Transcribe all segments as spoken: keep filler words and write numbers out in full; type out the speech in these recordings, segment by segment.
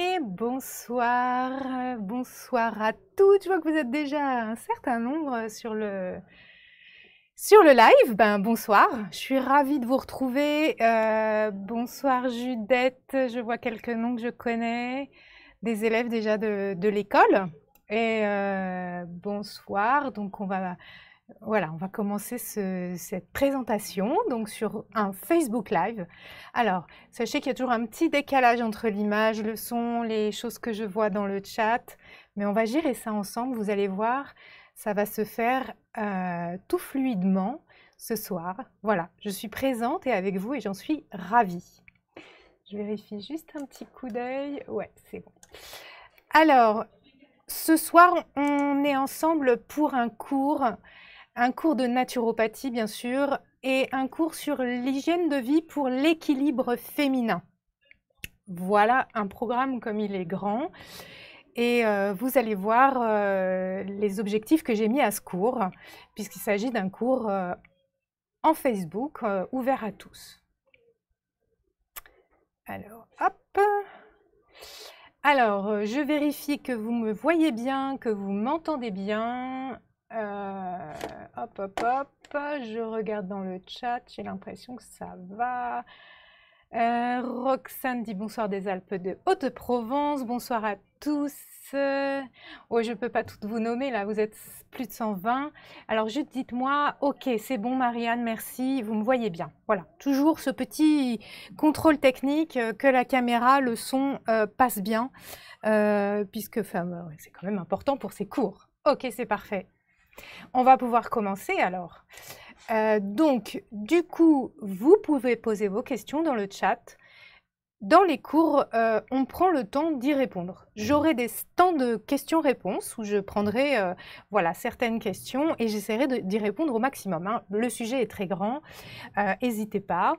Et bonsoir, bonsoir à toutes. Je vois que vous êtes déjà un certain nombre sur le, sur le live. Ben, bonsoir, je suis ravie de vous retrouver. Euh, bonsoir Judette, je vois quelques noms que je connais, des élèves déjà de, de l'école. Et euh, bonsoir, donc on va, voilà, on va commencer ce, cette présentation donc sur un Facebook Live. Alors, sachez qu'il y a toujours un petit décalage entre l'image, le son, les choses que je vois dans le chat, mais on va gérer ça ensemble, vous allez voir, ça va se faire euh, tout fluidement ce soir. Voilà, je suis présente et avec vous et j'en suis ravie. Je vérifie juste un petit coup d'œil, ouais, c'est bon. Alors, ce soir, on est ensemble pour un cours, un cours de naturopathie bien sûr, et un cours sur l'hygiène de vie pour l'équilibre féminin. Voilà un programme comme il est grand, et euh, vous allez voir euh, les objectifs que j'ai mis à ce cours, puisqu'il s'agit d'un cours euh, en Facebook, euh, ouvert à tous. Alors, hop. Alors, je vérifie que vous me voyez bien, que vous m'entendez bien. Euh, hop, hop, hop. Je regarde dans le chat, j'ai l'impression que ça va. Euh, Roxane dit bonsoir des Alpes de Haute-Provence. Bonsoir à tous. Euh, oh, je ne peux pas toutes vous nommer, là, vous êtes plus de cent vingt. Alors, juste dites-moi, ok, c'est bon, Marianne, merci, vous me voyez bien. Voilà, toujours ce petit contrôle technique, euh, que la caméra, le son euh, passe bien, euh, puisque enfin, euh, c'est quand même important pour ces cours. Ok, c'est parfait. On va pouvoir commencer alors. Euh, donc, du coup, vous pouvez poser vos questions dans le chat. Dans les cours, euh, on prend le temps d'y répondre. J'aurai des temps de questions-réponses où je prendrai euh, voilà, certaines questions et j'essaierai d'y répondre au maximum, hein. Le sujet est très grand, euh, n'hésitez pas.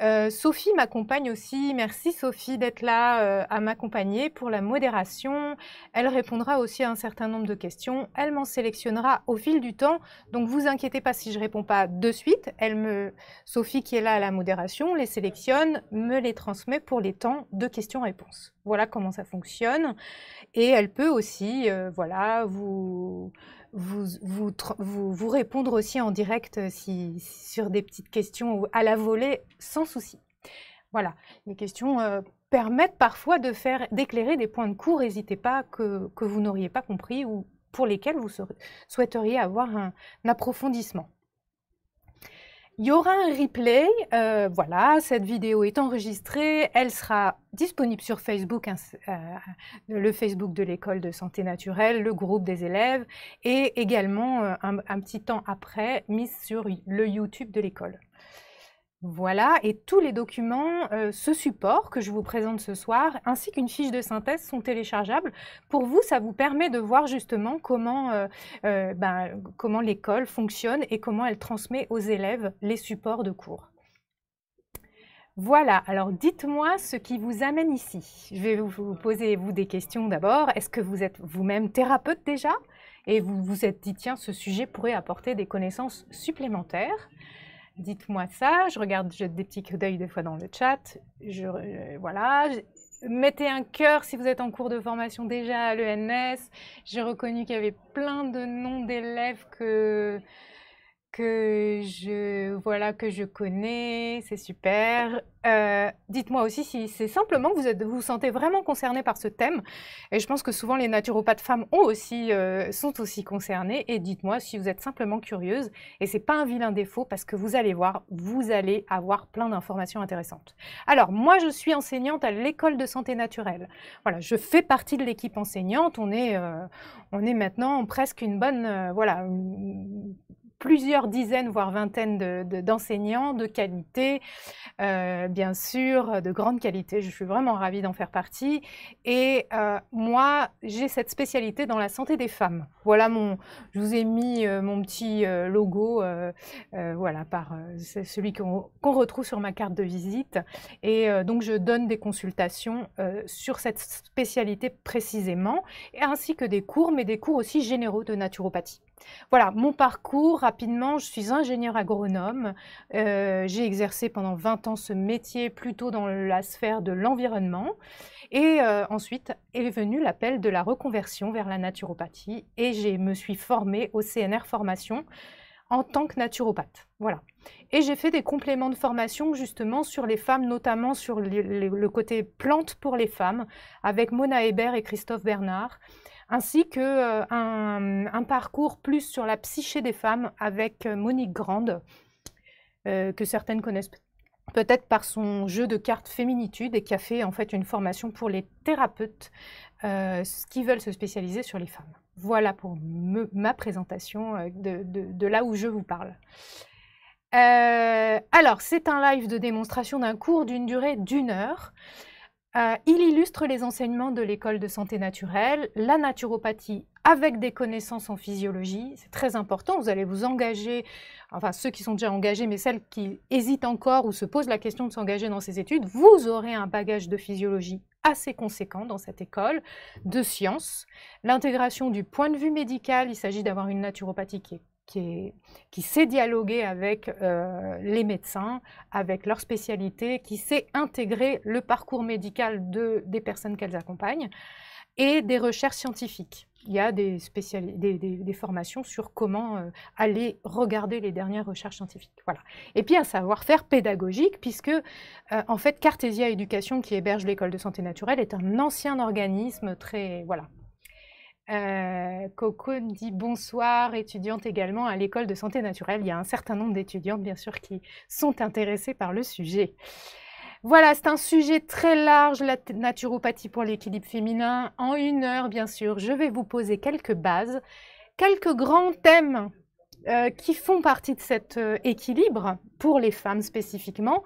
Euh, Sophie m'accompagne aussi. Merci Sophie d'être là euh, à m'accompagner pour la modération. Elle répondra aussi à un certain nombre de questions. Elle m'en sélectionnera au fil du temps. Donc, vous inquiétez pas si je ne réponds pas de suite. Elle me... Sophie qui est là à la modération les sélectionne, me les transmet pour les temps de questions-réponses. Voilà comment ça fonctionne. Et elle peut aussi euh, voilà, vous, vous, vous, vous, vous répondre aussi en direct si, sur des petites questions à la volée, sans souci. Voilà, les questions euh, permettent parfois de faire d'éclairer des points de cours, n'hésitez pas, que, que vous n'auriez pas compris ou pour lesquels vous serez, souhaiteriez avoir un, un approfondissement. Il y aura un replay, euh, voilà, cette vidéo est enregistrée, elle sera disponible sur Facebook, hein, euh, le Facebook de l'École de santé naturelle, le groupe des élèves, et également euh, un, un petit temps après, mise sur le YouTube de l'École. Voilà, et tous les documents, euh, ce support que je vous présente ce soir, ainsi qu'une fiche de synthèse sont téléchargeables. Pour vous, ça vous permet de voir justement comment, euh, euh, ben, comment l'école fonctionne et comment elle transmet aux élèves les supports de cours. Voilà, alors dites-moi ce qui vous amène ici. Je vais vous poser vous des questions d'abord. Est-ce que vous êtes vous-même thérapeute déjà? Et vous vous êtes dit, tiens, ce sujet pourrait apporter des connaissances supplémentaires. Dites-moi ça, je regarde, jette des petits coups d'œil des fois dans le chat. Je, euh, voilà. Je, mettez un cœur si vous êtes en cours de formation déjà à l'E N S. J'ai reconnu qu'il y avait plein de noms d'élèves que, que, je, voilà, que je connais, c'est super. Euh, dites-moi aussi si c'est simplement que vous êtes, vous vous sentez vraiment concerné par ce thème. Et je pense que souvent les naturopathes femmes ont aussi, euh, sont aussi concernées. Et dites-moi si vous êtes simplement curieuse. Et c'est pas un vilain défaut parce que vous allez voir, vous allez avoir plein d'informations intéressantes. Alors moi, je suis enseignante à l'École de santé naturelle. Voilà, je fais partie de l'équipe enseignante. On est, euh, on est maintenant presque une bonne, euh, voilà, une, plusieurs dizaines, voire vingtaines de, de, d'enseignants de qualité, euh, bien sûr, de grande qualité. Je suis vraiment ravie d'en faire partie. Et euh, moi, j'ai cette spécialité dans la santé des femmes. Voilà, mon, je vous ai mis euh, mon petit euh, logo, euh, euh, voilà, par euh, c'est celui qu'on qu'on retrouve sur ma carte de visite. Et euh, donc, je donne des consultations euh, sur cette spécialité précisément, ainsi que des cours, mais des cours aussi généraux de naturopathie. Voilà, mon parcours, rapidement, je suis ingénieure agronome. Euh, j'ai exercé pendant vingt ans ce métier plutôt dans la sphère de l'environnement. Et euh, ensuite est venu l'appel de la reconversion vers la naturopathie et je me suis formée au C N R Formation en tant que naturopathe. Voilà. Et j'ai fait des compléments de formation justement sur les femmes, notamment sur les, les, le côté plante pour les femmes, avec Mona Hébert et Christophe Bernard, ainsi que euh, un, un parcours plus sur la psyché des femmes avec Monique Grande, euh, que certaines connaissent peut-être par son jeu de cartes Féminitude et qui a fait en fait une formation pour les thérapeutes euh, qui veulent se spécialiser sur les femmes. Voilà pour me, ma présentation de, de, de là où je vous parle. Euh, alors, c'est un live de démonstration d'un cours d'une durée d'une heure. Euh, il illustre les enseignements de l'école de santé naturelle, la naturopathie avec des connaissances en physiologie. C'est très important, vous allez vous engager, enfin ceux qui sont déjà engagés, mais celles qui hésitent encore ou se posent la question de s'engager dans ces études, vous aurez un bagage de physiologie assez conséquent dans cette école de sciences. L'intégration du point de vue médical, il s'agit d'avoir une naturopathie qui est Qui, est, qui sait dialoguer avec euh, les médecins, avec leurs spécialités, qui sait intégrer le parcours médical de, des personnes qu'elles accompagnent, et des recherches scientifiques. Il y a des, spéciali- des, des, des formations sur comment euh, aller regarder les dernières recherches scientifiques. Voilà. Et puis un savoir-faire pédagogique, puisque euh, en fait Cartesia Education, qui héberge l'école de santé naturelle, est un ancien organisme très... Voilà. Euh, Coco dit bonsoir, étudiante également à l'école de santé naturelle. Il y a un certain nombre d'étudiantes, bien sûr, qui sont intéressées par le sujet. Voilà, c'est un sujet très large, la naturopathie pour l'équilibre féminin. En une heure, bien sûr, je vais vous poser quelques bases, quelques grands thèmes euh, qui font partie de cet euh, équilibre, pour les femmes spécifiquement.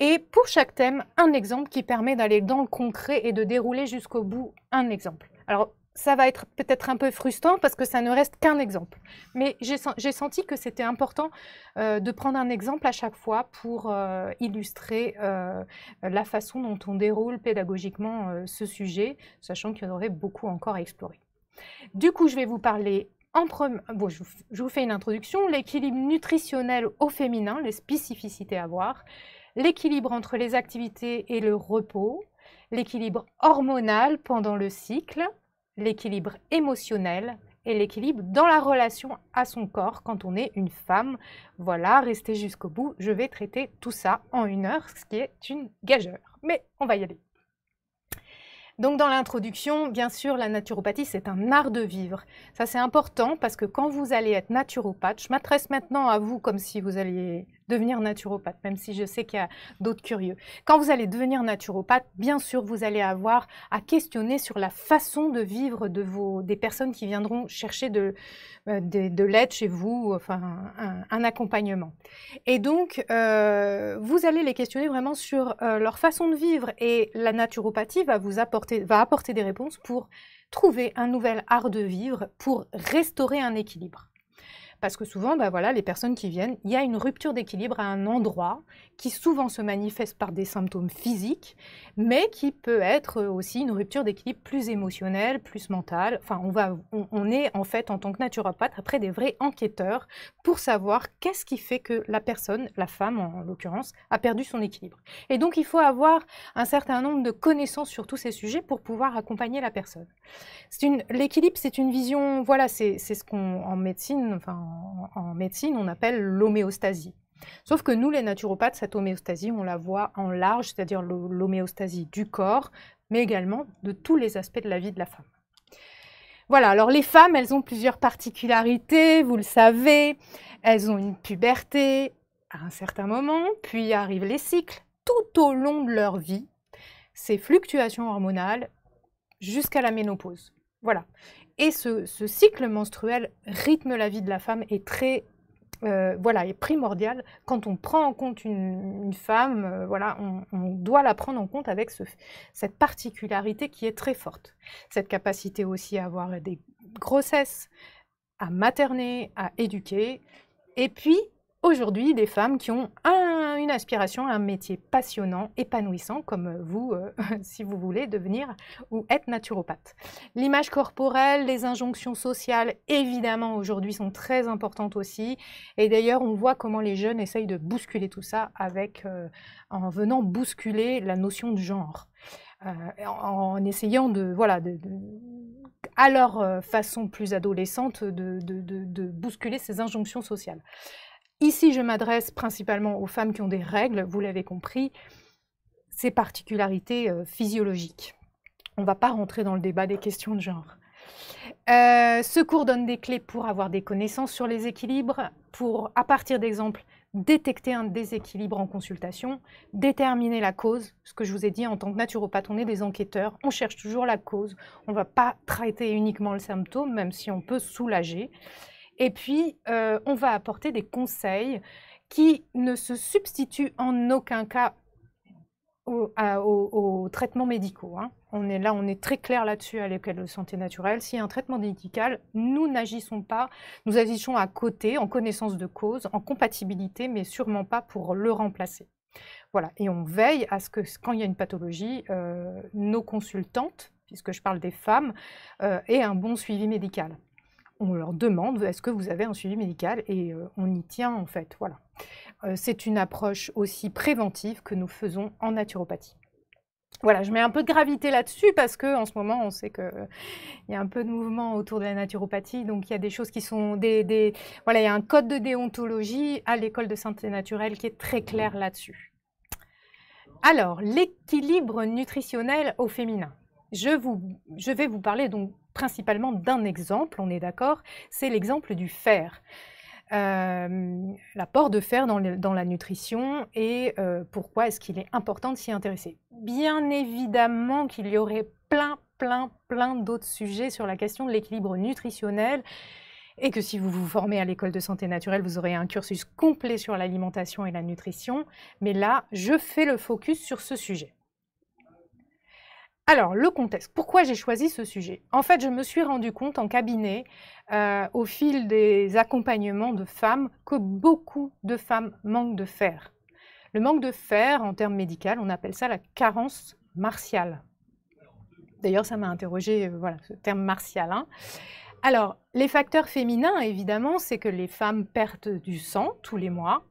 Et pour chaque thème, un exemple qui permet d'aller dans le concret et de dérouler jusqu'au bout un exemple. Alors, ça va être peut-être un peu frustrant parce que ça ne reste qu'un exemple. Mais j'ai senti que c'était important euh, de prendre un exemple à chaque fois pour euh, illustrer euh, la façon dont on déroule pédagogiquement euh, ce sujet, sachant qu'il y en aurait beaucoup encore à explorer. Du coup, je vais vous parler en premier... Bon, je vous, je vous fais une introduction. L'équilibre nutritionnel au féminin, les spécificités à voir. L'équilibre entre les activités et le repos. L'équilibre hormonal pendant le cycle. L'équilibre émotionnel et l'équilibre dans la relation à son corps quand on est une femme. Voilà, restez jusqu'au bout, je vais traiter tout ça en une heure, ce qui est une gageure. Mais on va y aller. Donc dans l'introduction, bien sûr, la naturopathie, c'est un art de vivre. Ça, c'est important parce que quand vous allez être naturopathe, je m'adresse maintenant à vous comme si vous alliez devenir naturopathe, même si je sais qu'il y a d'autres curieux. Quand vous allez devenir naturopathe, bien sûr, vous allez avoir à questionner sur la façon de vivre de vos, des personnes qui viendront chercher de, de, de l'aide chez vous, enfin un, un accompagnement. Et donc, euh, vous allez les questionner vraiment sur euh, leur façon de vivre et la naturopathie va vous apporter va apporter des réponses pour trouver un nouvel art de vivre, pour restaurer un équilibre. Parce que souvent, ben voilà, les personnes qui viennent, il y a une rupture d'équilibre à un endroit qui souvent se manifeste par des symptômes physiques, mais qui peut être aussi une rupture d'équilibre plus émotionnelle, plus mentale. Enfin, on, va, on, on est en fait en tant que naturopathe après des vrais enquêteurs pour savoir qu'est-ce qui fait que la personne, la femme en, en l'occurrence, a perdu son équilibre. Et donc, il faut avoir un certain nombre de connaissances sur tous ces sujets pour pouvoir accompagner la personne. L'équilibre, c'est une vision, voilà, c'est ce qu'en médecine, enfin, en médecine, on appelle l'homéostasie. Sauf que nous, les naturopathes, cette homéostasie, on la voit en large, c'est-à-dire l'homéostasie du corps, mais également de tous les aspects de la vie de la femme. Voilà, alors les femmes, elles ont plusieurs particularités, vous le savez. Elles ont une puberté à un certain moment, puis arrivent les cycles tout au long de leur vie, ces fluctuations hormonales jusqu'à la ménopause. Voilà. Et ce, ce cycle menstruel rythme la vie de la femme est très, euh, voilà, est primordial. Quand on prend en compte une, une femme, euh, voilà, on, on doit la prendre en compte avec ce, cette particularité qui est très forte. Cette capacité aussi à avoir des grossesses, à materner, à éduquer. Et puis, aujourd'hui des femmes qui ont un, une aspiration à un métier passionnant, épanouissant, comme vous, euh, si vous voulez devenir ou être naturopathe. L'image corporelle, les injonctions sociales, évidemment, aujourd'hui sont très importantes aussi. Et d'ailleurs, on voit comment les jeunes essayent de bousculer tout ça avec, euh, en venant bousculer la notion de genre, euh, en, en essayant de... voilà, de, de à leur façon plus adolescente de, de, de, de bousculer ces injonctions sociales. Ici, je m'adresse principalement aux femmes qui ont des règles, vous l'avez compris, ces particularités euh, physiologiques. On ne va pas rentrer dans le débat des questions de genre. Euh, ce cours donne des clés pour avoir des connaissances sur les équilibres, pour, à partir d'exemples, détecter un déséquilibre en consultation, déterminer la cause. Ce que je vous ai dit, en tant que naturopathe, on est des enquêteurs, on cherche toujours la cause, on ne va pas traiter uniquement le symptôme, même si on peut soulager. Et puis, euh, on va apporter des conseils qui ne se substituent en aucun cas aux, à, aux, aux traitements médicaux. Hein. On est là, on est très clair là-dessus à l'École de santé naturelle. S'il y a un traitement médical, nous n'agissons pas, nous agissons à côté, en connaissance de cause, en compatibilité, mais sûrement pas pour le remplacer. Voilà, et on veille à ce que, quand il y a une pathologie, euh, nos consultantes, puisque je parle des femmes, euh, aient un bon suivi médical. On leur demande, est-ce que vous avez un suivi médical? Et euh, on y tient en fait, voilà. Euh, c'est une approche aussi préventive que nous faisons en naturopathie. Voilà, je mets un peu de gravité là-dessus parce qu'en ce moment, on sait qu'il euh, y a un peu de mouvement autour de la naturopathie. Donc, il y a des choses qui sont... des, des... Voilà, il y a un code de déontologie à l'École de santé naturelle qui est très clair là-dessus. Alors, l'équilibre nutritionnel au féminin. Je, vous, je vais vous parler donc principalement d'un exemple, on est d'accord, c'est l'exemple du fer. Euh, l'apport de fer dans, le, dans la nutrition et euh, pourquoi est-ce qu'il est important de s'y intéresser. Bien évidemment qu'il y aurait plein, plein, plein d'autres sujets sur la question de l'équilibre nutritionnel et que si vous vous formez à l'École de santé naturelle, vous aurez un cursus complet sur l'alimentation et la nutrition. Mais là, je fais le focus sur ce sujet. Alors, le contexte. Pourquoi j'ai choisi ce sujet? En fait, je me suis rendu compte en cabinet, euh, au fil des accompagnements de femmes, que beaucoup de femmes manquent de fer. Le manque de fer, en termes médicaux, on appelle ça la carence martiale. D'ailleurs, ça m'a interrogée, euh, voilà, ce terme martial. Hein. Alors, les facteurs féminins, évidemment, c'est que les femmes perdent du sang tous les mois.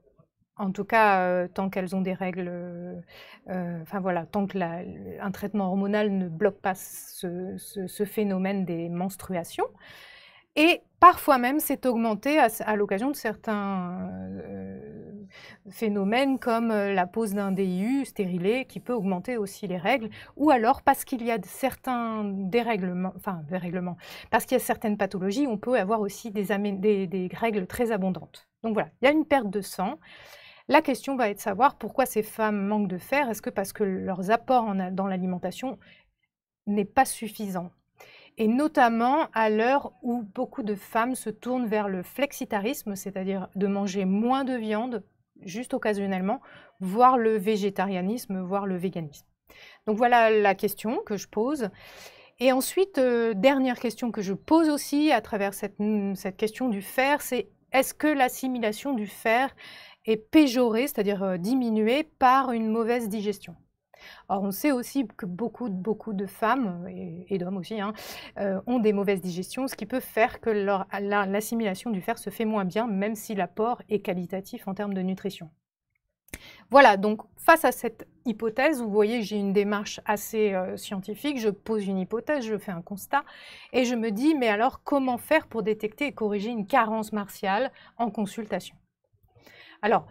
En tout cas, euh, tant qu'elles ont des règles, euh, enfin voilà, tant que la, un traitement hormonal ne bloque pas ce, ce, ce phénomène des menstruations. Et parfois même, c'est augmenté à, à l'occasion de certains euh, phénomènes comme la pose d'un D I U stérilé qui peut augmenter aussi les règles, ou alors parce qu'il y a certains dérèglements, enfin dérèglements, parce qu'il y a certaines pathologies, on peut avoir aussi des, des, des règles très abondantes. Donc voilà, il y a une perte de sang. La question va être de savoir pourquoi ces femmes manquent de fer. Est-ce que parce que leurs apports en, dans l'alimentation n'est pas suffisant? Et notamment à l'heure où beaucoup de femmes se tournent vers le flexitarisme, c'est-à-dire de manger moins de viande, juste occasionnellement, voire le végétarianisme, voire le véganisme. Donc voilà la question que je pose. Et ensuite, euh, dernière question que je pose aussi à travers cette, cette question du fer, c'est est-ce que l'assimilation du fer est péjorée, c'est-à-dire diminuée par une mauvaise digestion? Or, on sait aussi que beaucoup, beaucoup de femmes, et, et d'hommes aussi, hein, euh, ont des mauvaises digestions, ce qui peut faire que l'assimilation du fer se fait moins bien, même si l'apport est qualitatif en termes de nutrition. Voilà, donc face à cette hypothèse, vous voyez, j'ai une démarche assez euh, scientifique, je pose une hypothèse, je fais un constat, et je me dis, mais alors comment faire pour détecter et corriger une carence martiale en consultation? Alors,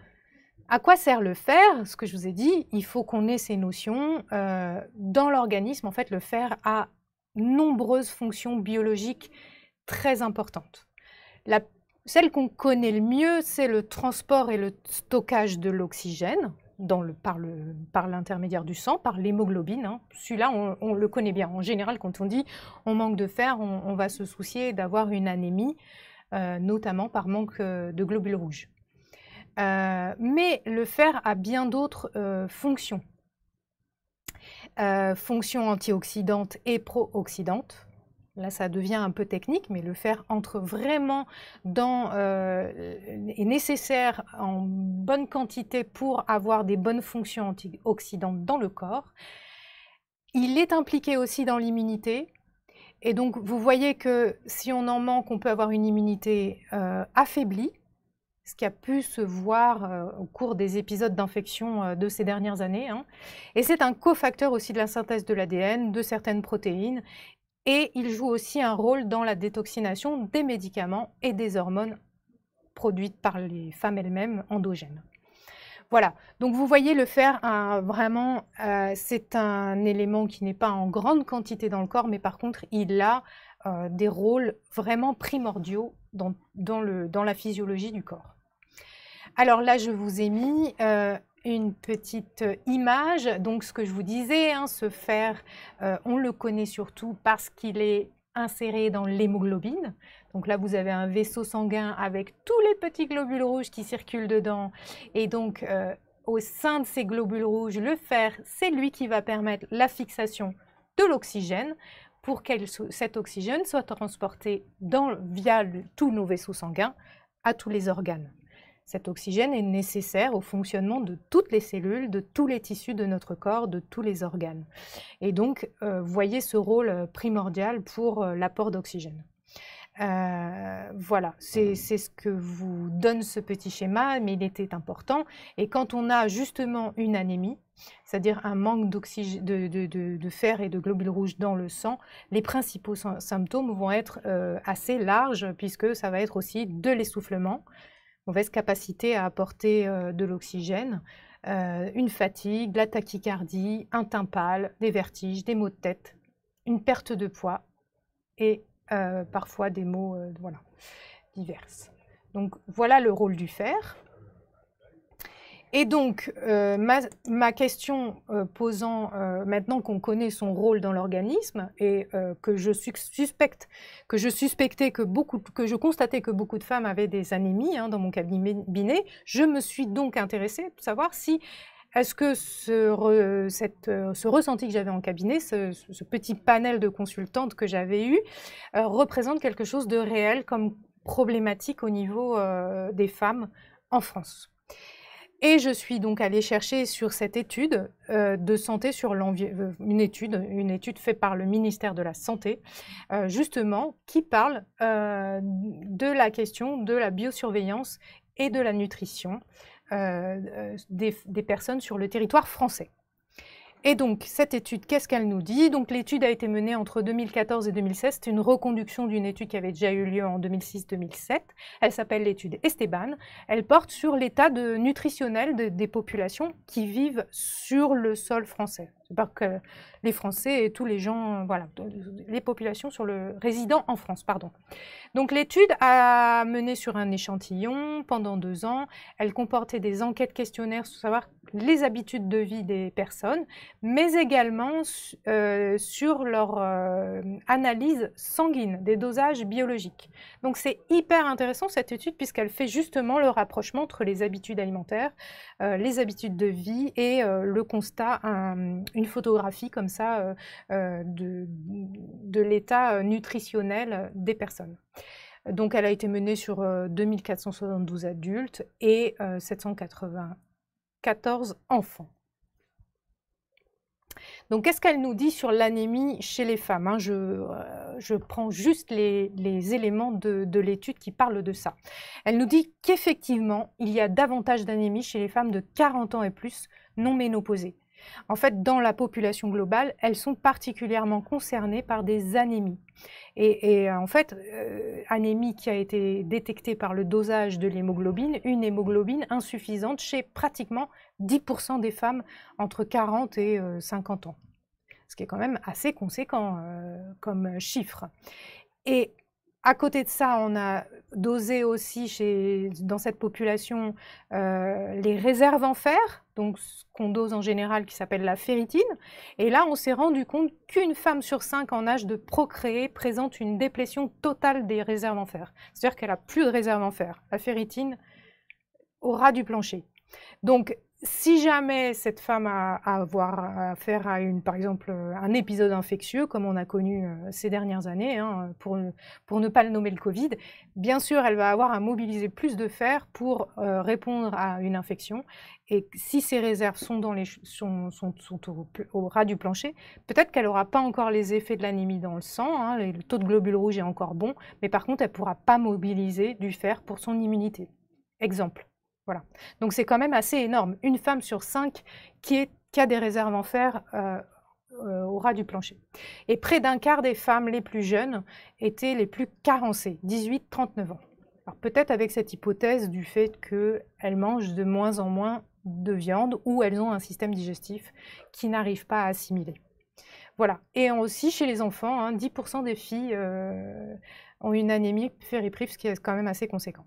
à quoi sert le fer? Ce que je vous ai dit, il faut qu'on ait ces notions. Euh, dans l'organisme, en fait, le fer a nombreuses fonctions biologiques très importantes. La Celle qu'on connaît le mieux, c'est le transport et le stockage de l'oxygène par l'intermédiaire du sang, par l'hémoglobine. Hein. Celui-là, on, on le connaît bien. En général, quand on dit on manque de fer, on, on va se soucier d'avoir une anémie, euh, notamment par manque euh, de globules rouges. Euh, mais le fer a bien d'autres euh, fonctions. Euh, fonctions antioxydantes et pro-oxydantes. là ça devient un peu technique, mais le faire entre vraiment dans, euh, est nécessaire en bonne quantité pour avoir des bonnes fonctions antioxydantes dans le corps. Il est impliqué aussi dans l'immunité. Et donc, vous voyez que si on en manque, on peut avoir une immunité euh, affaiblie, ce qui a pu se voir euh, au cours des épisodes d'infection euh, de ces dernières années, hein. Et c'est un cofacteur aussi de la synthèse de l'A D N, de certaines protéines. Et il joue aussi un rôle dans la détoxination des médicaments et des hormones produites par les femmes elles-mêmes endogènes. Voilà, donc vous voyez le fer, hein, vraiment, euh, c'est un élément qui n'est pas en grande quantité dans le corps, mais par contre, il a euh, des rôles vraiment primordiaux dans, dans, le, dans la physiologie du corps. Alors là, je vous ai mis euh, une petite image. Donc, ce que je vous disais, hein, ce fer, euh, on le connaît surtout parce qu'il est inséré dans l'hémoglobine. Donc là, vous avez un vaisseau sanguin avec tous les petits globules rouges qui circulent dedans. Et donc, euh, au sein de ces globules rouges, le fer, c'est lui qui va permettre la fixation de l'oxygène pour que cet oxygène soit transporté dans, via le, tous nos vaisseaux sanguins à tous les organes. Cet oxygène est nécessaire au fonctionnement de toutes les cellules, de tous les tissus de notre corps, de tous les organes. Et donc, euh, voyez ce rôle primordial pour euh, l'apport d'oxygène. Euh, voilà, c'est ce que vous donne ce petit schéma, mais il était important. Et quand on a justement une anémie, c'est-à-dire un manque d'oxygène, de, de, de, de fer et de globules rouges dans le sang, les principaux symptômes vont être euh, assez larges, puisque ça va être aussi de l'essoufflement, mauvaise capacité à apporter euh, de l'oxygène, euh, une fatigue, de la tachycardie, un teint pâle, des vertiges, des maux de tête, une perte de poids et Euh, parfois des mots euh, voilà, diverses. Donc voilà le rôle du fer. Et donc euh, ma, ma question euh, posant, euh, maintenant qu'on connaît son rôle dans l'organisme et euh, que je suspecte, que je suspectais que beaucoup, que je constatais que beaucoup de femmes avaient des anémies, hein, dans mon cabinet, je me suis donc intéressée pour savoir si est-ce que ce, re, cette, ce ressenti que j'avais en cabinet, ce, ce petit panel de consultantes que j'avais eu, euh, représente quelque chose de réel comme problématique au niveau euh, des femmes en France. Et je suis donc allée chercher sur cette étude euh, de santé, sur l'environnement, une étude, une étude faite par le ministère de la Santé, euh, justement, qui parle euh, de la question de la biosurveillance et de la nutrition Euh, des, des personnes sur le territoire français. Et donc, cette étude, qu'est-ce qu'elle nous dit? Donc, l'étude a été menée entre deux mille quatorze et deux mille seize. C'est une reconduction d'une étude qui avait déjà eu lieu en deux mille six deux mille sept. Elle s'appelle l'étude Esteban. Elle porte sur l'état de nutritionnel de, des populations qui vivent sur le sol français. C'est parce que les Français et tous les gens, voilà, les populations sur le résident en France, pardon. Donc l'étude a mené sur un échantillon pendant deux ans. Elle comportait des enquêtes questionnaires sur savoir les habitudes de vie des personnes, mais également euh, sur leur euh, analyse sanguine, des dosages biologiques. Donc c'est hyper intéressant cette étude puisqu'elle fait justement le rapprochement entre les habitudes alimentaires, euh, les habitudes de vie et euh, le constat un, une photographie comme ça euh, euh, de, de l'état nutritionnel des personnes. Donc elle a été menée sur euh, deux mille quatre cent soixante-douze adultes et euh, sept cent quatre-vingt-quatorze enfants. Donc qu'est-ce qu'elle nous dit sur l'anémie chez les femmes, hein, je, euh, je prends juste les, les éléments de, de l'étude qui parlent de ça. Elle nous dit qu'effectivement, il y a davantage d'anémie chez les femmes de quarante ans et plus non ménopausées. En fait, dans la population globale, elles sont particulièrement concernées par des anémies. Et, et en fait, euh, anémie qui a été détectée par le dosage de l'hémoglobine, une hémoglobine insuffisante chez pratiquement dix pour cent des femmes entre quarante et euh, cinquante ans. Ce qui est quand même assez conséquent euh, comme chiffre. Et à côté de ça, on a dosé aussi chez, dans cette population euh, les réserves en fer, donc ce qu'on dose en général qui s'appelle la ferritine. Et là, on s'est rendu compte qu'une femme sur cinq en âge de procréer présente une déplétion totale des réserves en fer. C'est-à-dire qu'elle n'a plus de réserves en fer. La ferritine au ras du plancher. Donc, si jamais cette femme a à avoir affaire à une, par exemple, un épisode infectieux, comme on a connu ces dernières années, hein, pour, pour ne pas le nommer le Covid, bien sûr, elle va avoir à mobiliser plus de fer pour euh, répondre à une infection. Et si ses réserves sont, dans les, sont, sont, sont au, au ras du plancher, peut-être qu'elle n'aura pas encore les effets de l'anémie dans le sang, hein, le, le taux de globules rouges est encore bon, mais par contre, elle ne pourra pas mobiliser du fer pour son immunité. Exemple. Voilà. Donc, c'est quand même assez énorme. Une femme sur cinq qui, est, qui a des réserves en fer euh, euh, au ras du plancher. Et près d'un quart des femmes les plus jeunes étaient les plus carencées, dix-huit à trente-neuf ans. Alors, peut-être avec cette hypothèse du fait qu'elles mangent de moins en moins de viande ou elles ont un système digestif qui n'arrive pas à assimiler. Voilà. Et aussi chez les enfants, hein, dix pour cent des filles euh, ont une anémie ferriprive, ce qui est quand même assez conséquent.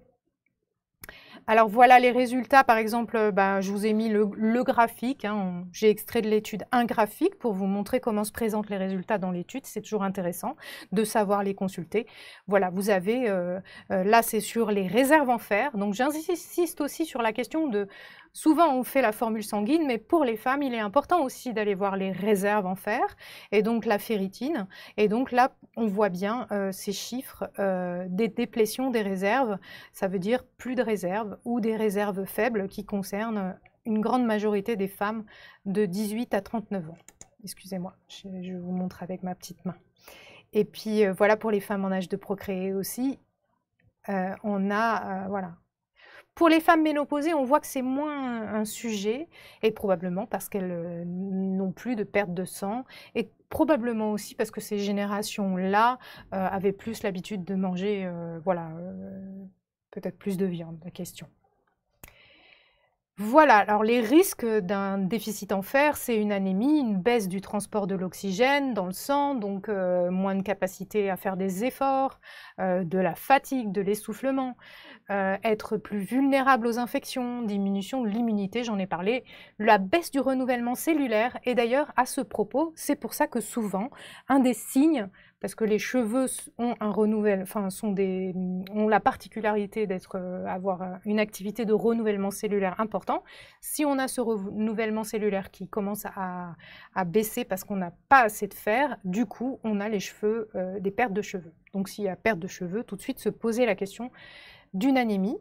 Alors voilà les résultats, par exemple, ben, je vous ai mis le, le graphique, hein, j'ai extrait de l'étude un graphique pour vous montrer comment se présentent les résultats dans l'étude, c'est toujours intéressant de savoir les consulter. Voilà, vous avez, euh, euh, là c'est sur les réserves en fer, donc j'insiste aussi sur la question de, souvent on fait la formule sanguine, mais pour les femmes il est important aussi d'aller voir les réserves en fer, et donc la ferritine, et donc là on voit bien euh, ces chiffres euh, des déplétions des réserves, ça veut dire plus de réserves, ou des réserves faibles qui concernent une grande majorité des femmes de dix-huit à trente-neuf ans. Excusez-moi, je vous montre avec ma petite main. Et puis euh, voilà pour les femmes en âge de procréer aussi. Euh, on a, euh, voilà. Pour les femmes ménopausées, on voit que c'est moins un sujet, et probablement parce qu'elles n'ont plus de perte de sang, et probablement aussi parce que ces générations-là euh, avaient plus l'habitude de manger, euh, voilà, euh, peut-être plus de viande, la question. Voilà, alors les risques d'un déficit en fer, c'est une anémie, une baisse du transport de l'oxygène dans le sang, donc euh, moins de capacité à faire des efforts, euh, de la fatigue, de l'essoufflement, euh, être plus vulnérable aux infections, diminution de l'immunité, j'en ai parlé, la baisse du renouvellement cellulaire. Et d'ailleurs, à ce propos, c'est pour ça que souvent, un des signes, parce que les cheveux ont un renouvellement, enfin, sont des, ont la particularité d'être, euh, avoir une activité de renouvellement cellulaire important. Si on a ce renouvellement cellulaire qui commence à, à baisser parce qu'on n'a pas assez de fer, du coup, on a les cheveux, euh, des pertes de cheveux. Donc, s'il y a perte de cheveux, tout de suite se poser la question d'une anémie.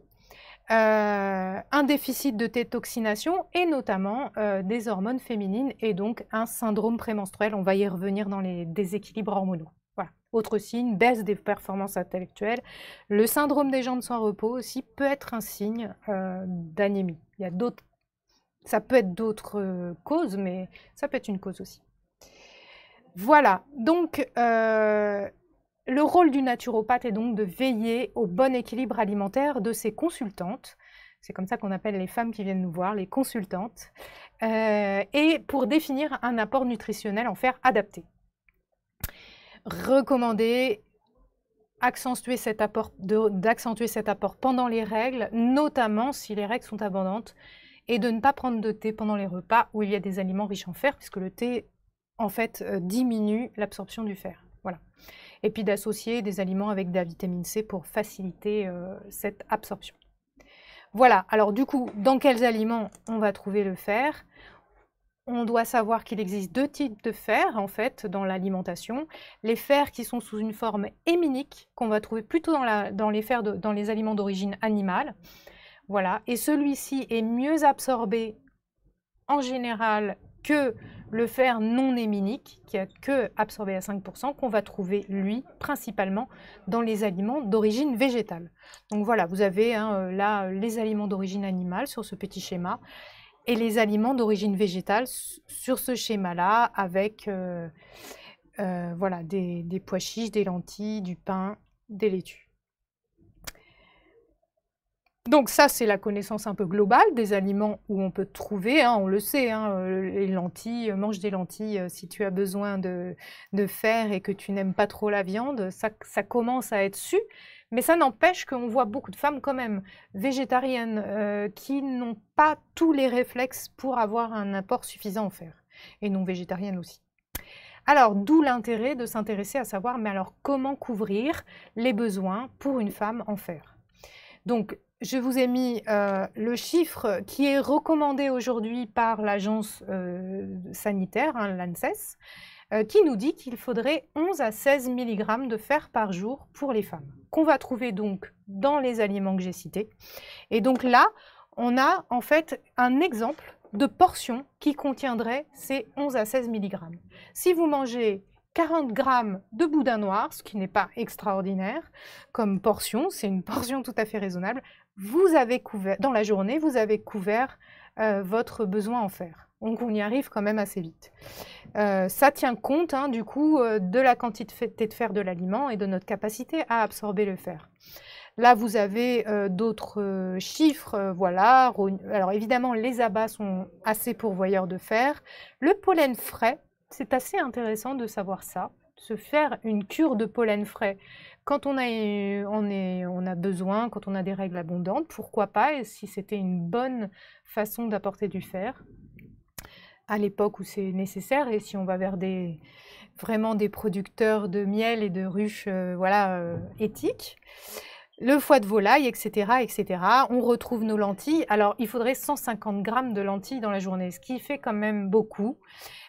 Euh, un déficit de détoxination et notamment euh, des hormones féminines et donc un syndrome prémenstruel. On va y revenir dans les déséquilibres hormonaux. Voilà. Autre signe, baisse des performances intellectuelles. Le syndrome des jambes sans repos aussi peut être un signe euh, d'anémie. Il y a d'autres, ça peut être d'autres euh, causes, mais ça peut être une cause aussi. Voilà, donc euh, le rôle du naturopathe est donc de veiller au bon équilibre alimentaire de ses consultantes. C'est comme ça qu'on appelle les femmes qui viennent nous voir, les consultantes. Euh, et pour définir un apport nutritionnel en fer adapté. Recommander, accentuer cet apport, d'accentuer cet apport pendant les règles, notamment si les règles sont abondantes, et de ne pas prendre de thé pendant les repas où il y a des aliments riches en fer, puisque le thé, en fait, diminue l'absorption du fer. Voilà. Et puis d'associer des aliments avec de la vitamine C pour faciliter euh, cette absorption. Voilà. Alors du coup, dans quels aliments on va trouver le fer ? On doit savoir qu'il existe deux types de fer, en fait, dans l'alimentation. Les fers qui sont sous une forme héminique, qu'on va trouver plutôt dans, la, dans, les, fers de, dans les aliments d'origine animale. Voilà. Et celui-ci est mieux absorbé, en général, que le fer non héminique, qui n'est que absorbé à cinq pour cent, qu'on va trouver, lui, principalement dans les aliments d'origine végétale. Donc voilà, vous avez hein, là les aliments d'origine animale sur ce petit schéma. Et les aliments d'origine végétale sur ce schéma-là, avec euh, euh, voilà, des, des pois chiches, des lentilles, du pain, des laitues. Donc ça, c'est la connaissance un peu globale des aliments où on peut trouver, hein, on le sait, hein, les lentilles, mange des lentilles si tu as besoin de, de fer et que tu n'aimes pas trop la viande, ça, ça commence à être su. Mais ça n'empêche qu'on voit beaucoup de femmes quand même végétariennes euh, qui n'ont pas tous les réflexes pour avoir un apport suffisant en fer, et non végétariennes aussi. Alors, d'où l'intérêt de s'intéresser à savoir, mais alors comment couvrir les besoins pour une femme en fer ? Donc, je vous ai mis euh, le chiffre qui est recommandé aujourd'hui par l'agence euh, sanitaire, hein, l'ANSES, euh, qui nous dit qu'il faudrait onze à seize milligrammes de fer par jour pour les femmes, qu'on va trouver donc dans les aliments que j'ai cités. Et donc là, on a en fait un exemple de portion qui contiendrait ces onze à seize milligrammes. Si vous mangez quarante grammes de boudin noir, ce qui n'est pas extraordinaire comme portion, c'est une portion tout à fait raisonnable, vous avez couvert, dans la journée, vous avez couvert euh, votre besoin en fer. Donc, on y arrive quand même assez vite. Euh, ça tient compte, hein, du coup, euh, de la quantité de fer de l'aliment et de notre capacité à absorber le fer. Là, vous avez euh, d'autres euh, chiffres. Euh, voilà. Alors, évidemment, les abats sont assez pourvoyeurs de fer. Le pollen frais, c'est assez intéressant de savoir ça. Se faire une cure de pollen frais quand on a, on est, on a besoin, quand on a des règles abondantes, pourquoi pas, et si c'était une bonne façon d'apporter du fer à l'époque où c'est nécessaire, et si on va vers des, vraiment des producteurs de miel et de ruches euh, voilà, euh, éthiques. Le foie de volaille, et cetera, et cetera. On retrouve nos lentilles. Alors, il faudrait cent cinquante grammes de lentilles dans la journée, ce qui fait quand même beaucoup.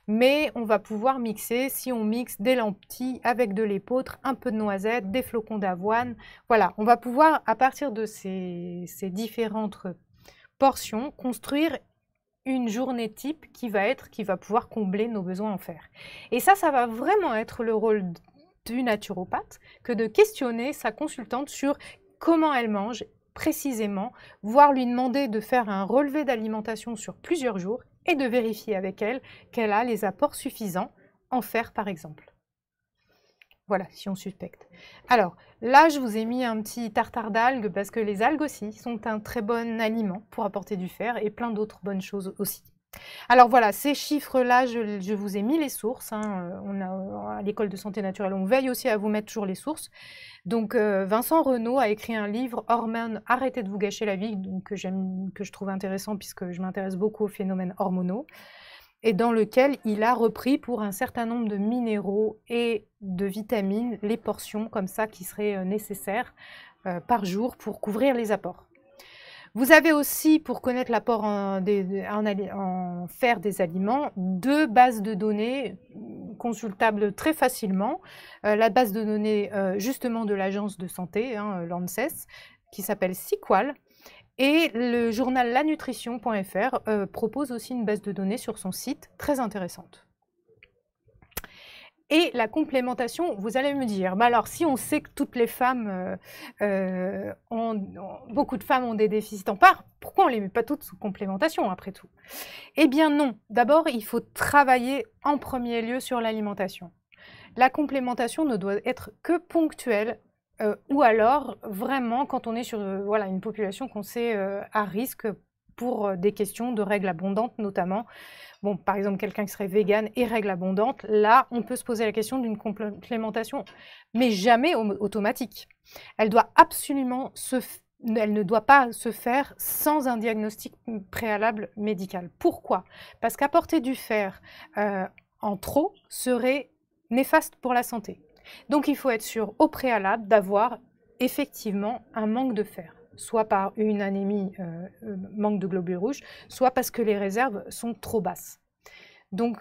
Mais on va pouvoir mixer, si on mixe des lentilles avec de l'épeautre, un peu de noisette, des flocons d'avoine. Voilà, on va pouvoir, à partir de ces, ces différentes portions, construire une journée type qui va être, qui va pouvoir combler nos besoins en fer. Et ça, ça va vraiment être le rôle du naturopathe, que de questionner sa consultante sur comment elle mange précisément, voire lui demander de faire un relevé d'alimentation sur plusieurs jours et de vérifier avec elle qu'elle a les apports suffisants en fer par exemple. Voilà, si on suspecte. Alors là, je vous ai mis un petit tartare d'algues parce que les algues aussi sont un très bon aliment pour apporter du fer et plein d'autres bonnes choses aussi. Alors voilà, ces chiffres-là, je, je vous ai mis les sources. Hein. On a, à l'école de santé naturelle, on veille aussi à vous mettre toujours les sources. Donc euh, Vincent Renaud a écrit un livre, Hormones, arrêtez de vous gâcher la vie, donc, que, j'aime, que je trouve intéressant puisque je m'intéresse beaucoup aux phénomènes hormonaux, et dans lequel il a repris pour un certain nombre de minéraux et de vitamines les portions comme ça qui seraient nécessaires euh, par jour pour couvrir les apports. Vous avez aussi, pour connaître l'apport en, en, en fer des aliments, deux bases de données consultables très facilement. Euh, la base de données euh, justement de l'agence de santé, hein, l'ANSES, qui s'appelle Ciqual, et le journal la nutrition point F R euh, propose aussi une base de données sur son site, très intéressante. Et la complémentation, vous allez me dire, bah alors si on sait que toutes les femmes, euh, ont, ont, beaucoup de femmes ont des déficits en part, pourquoi on ne les met pas toutes sous complémentation après tout? Eh bien non, d'abord il faut travailler en premier lieu sur l'alimentation. La complémentation ne doit être que ponctuelle, euh, ou alors vraiment quand on est sur euh, voilà, une population qu'on sait euh, à risque pour des questions de règles abondantes notamment. Bon, par exemple, quelqu'un qui serait végane et règles abondantes, là, on peut se poser la question d'une complémentation, mais jamais automatique. Elle, doit absolument se f... Elle ne doit pas se faire sans un diagnostic préalable médical. Pourquoi? Parce qu'apporter du fer euh, en trop serait néfaste pour la santé. Donc, il faut être sûr au préalable d'avoir effectivement un manque de fer, soit par une anémie, euh, manque de globules rouges, soit parce que les réserves sont trop basses. Donc,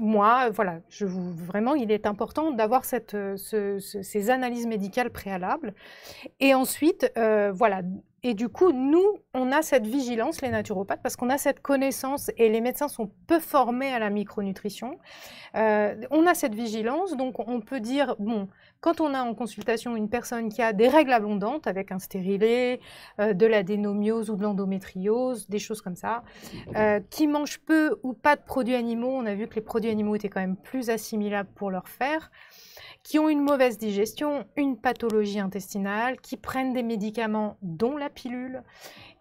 moi, voilà, je vous, vraiment, il est important d'avoir cette, ce, ce, ces analyses médicales préalables. Et ensuite, euh, voilà, et du coup, nous, on a cette vigilance, les naturopathes, parce qu'on a cette connaissance, et les médecins sont peu formés à la micronutrition. Euh, on a cette vigilance, donc on peut dire, bon, quand on a en consultation une personne qui a des règles abondantes, avec un stérilet, euh, de la dénomiose ou de l'endométriose, des choses comme ça, euh, qui mange peu ou pas de produits animaux, on a vu que les produits animaux étaient quand même plus assimilables pour leur fer, qui ont une mauvaise digestion, une pathologie intestinale, qui prennent des médicaments dont la pilule,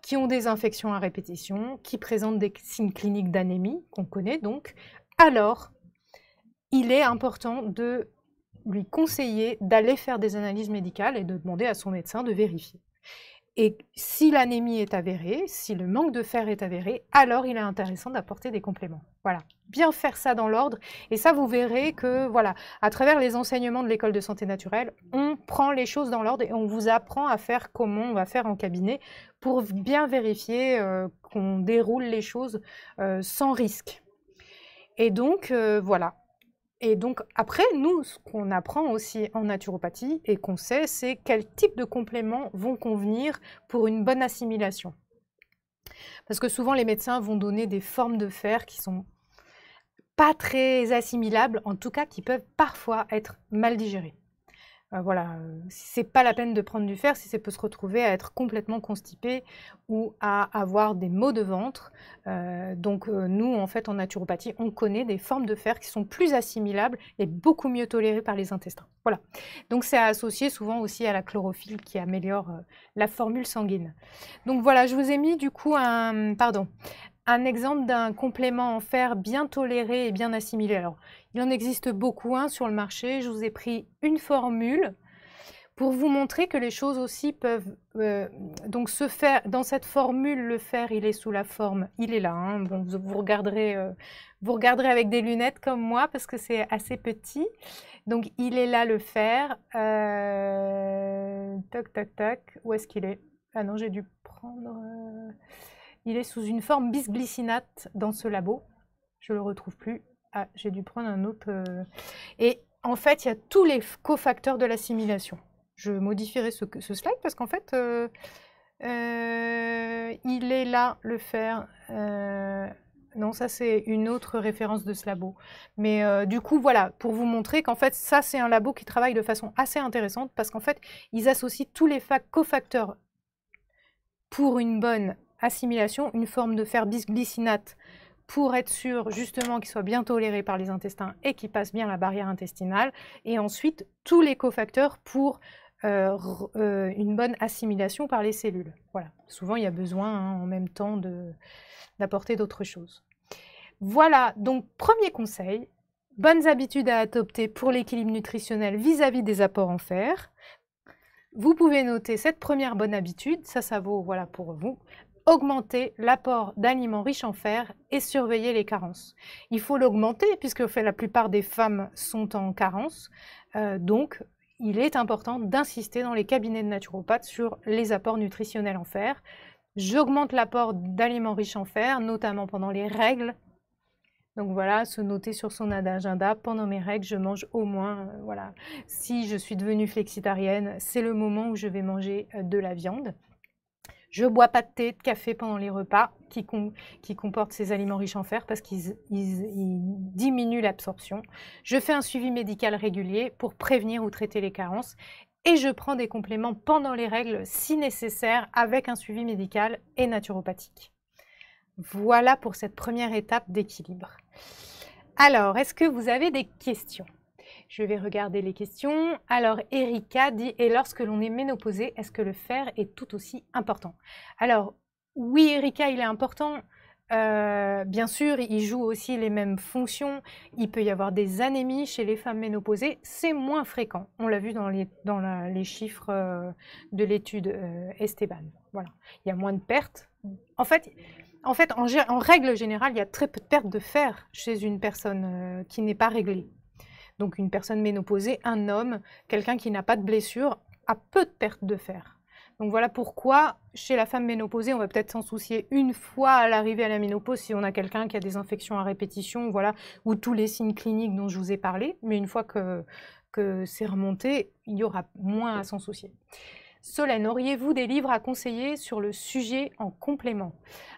qui ont des infections à répétition, qui présentent des signes cliniques d'anémie, qu'on connaît donc, alors il est important de lui conseiller d'aller faire des analyses médicales et de demander à son médecin de vérifier. Et si l'anémie est avérée, si le manque de fer est avéré, alors il est intéressant d'apporter des compléments. Voilà, bien faire ça dans l'ordre. Et ça, vous verrez que, voilà, à travers les enseignements de l'école de santé naturelle, on prend les choses dans l'ordre et on vous apprend à faire comment on va faire en cabinet pour bien vérifier euh, qu'on déroule les choses euh, sans risque. Et donc, euh, voilà. Et donc, après, nous, ce qu'on apprend aussi en naturopathie et qu'on sait, c'est quel type de compléments vont convenir pour une bonne assimilation. Parce que souvent, les médecins vont donner des formes de fer qui sont pas très assimilables, en tout cas, qui peuvent parfois être mal digérées. Euh, voilà, c'est pas la peine de prendre du fer si ça peut se retrouver à être complètement constipé ou à avoir des maux de ventre. Euh, donc euh, nous, en fait, en naturopathie, on connaît des formes de fer qui sont plus assimilables et beaucoup mieux tolérées par les intestins. Voilà. Donc c'est associé souvent aussi à la chlorophylle qui améliore euh, la formule sanguine. Donc voilà, je vous ai mis du coup un, pardon, un exemple d'un complément en fer bien toléré et bien assimilé. Alors, il en existe beaucoup hein, sur le marché. Je vous ai pris une formule pour vous montrer que les choses aussi peuvent... Euh, donc, se faire, dans cette formule, le fer, il est sous la forme, il est là. Hein. Bon, vous, vous, regarderez, euh, vous regarderez avec des lunettes comme moi parce que c'est assez petit. Donc, il est là, le fer. Euh, toc, toc, toc. Où est-ce qu'il est? Ah non, j'ai dû prendre... Euh... Il est sous une forme bisglycinate dans ce labo. Je ne le retrouve plus. Ah, j'ai dû prendre un autre. Et en fait, il y a tous les cofacteurs de l'assimilation. Je modifierai ce, ce slide parce qu'en fait, euh, euh, il est là, le fer. Euh, non, ça, c'est une autre référence de ce labo. Mais euh, du coup, voilà, pour vous montrer qu'en fait, ça, c'est un labo qui travaille de façon assez intéressante parce qu'en fait, ils associent tous les cofacteurs pour une bonne assimilation, une forme de fer bisglycinate pour être sûr justement qu'il soit bien toléré par les intestins et qu'il passe bien la barrière intestinale. Et ensuite, tous les cofacteurs pour euh, euh, une bonne assimilation par les cellules. Voilà. Souvent, il y a besoin hein, en même temps d'apporter d'autres choses. Voilà, donc premier conseil, bonnes habitudes à adopter pour l'équilibre nutritionnel vis-à-vis des apports en fer. Vous pouvez noter cette première bonne habitude, ça, ça vaut voilà, pour vous. Augmenter l'apport d'aliments riches en fer et surveiller les carences. Il faut l'augmenter puisque la plupart des femmes sont en carence. Euh, donc, il est important d'insister dans les cabinets de naturopathes sur les apports nutritionnels en fer. J'augmente l'apport d'aliments riches en fer, notamment pendant les règles. Donc voilà, se noter sur son agenda, pendant mes règles, je mange au moins, euh, voilà. Si je suis devenue flexitarienne, c'est le moment où je vais manger euh, de la viande. Je ne bois pas de thé, de café pendant les repas qui, com qui comportent ces aliments riches en fer parce qu'ils diminuent l'absorption. Je fais un suivi médical régulier pour prévenir ou traiter les carences et je prends des compléments pendant les règles si nécessaire avec un suivi médical et naturopathique. Voilà pour cette première étape d'équilibre. Alors, est-ce que vous avez des questions ? Je vais regarder les questions. Alors, Erika dit « Et lorsque l'on est ménopausée, est-ce que le fer est tout aussi important ?» Alors, oui, Erika, il est important. Euh, bien sûr, il joue aussi les mêmes fonctions. Il peut y avoir des anémies chez les femmes ménopausées. C'est moins fréquent. On l'a vu dans les, dans la, les chiffres euh, de l'étude euh, Esteban. Voilà. Il y a moins de pertes. En fait... En fait, en, en règle générale, il y a très peu de pertes de fer chez une personne euh, qui n'est pas réglée. Donc, une personne ménopausée, un homme, quelqu'un qui n'a pas de blessure, a peu de perte de fer. Donc, voilà pourquoi, chez la femme ménopausée, on va peut-être s'en soucier une fois à l'arrivée à la ménopause, si on a quelqu'un qui a des infections à répétition, voilà, ou tous les signes cliniques dont je vous ai parlé. Mais une fois que, que c'est remonté, il y aura moins à s'en soucier. Solène, auriez-vous des livres à conseiller sur le sujet en complément?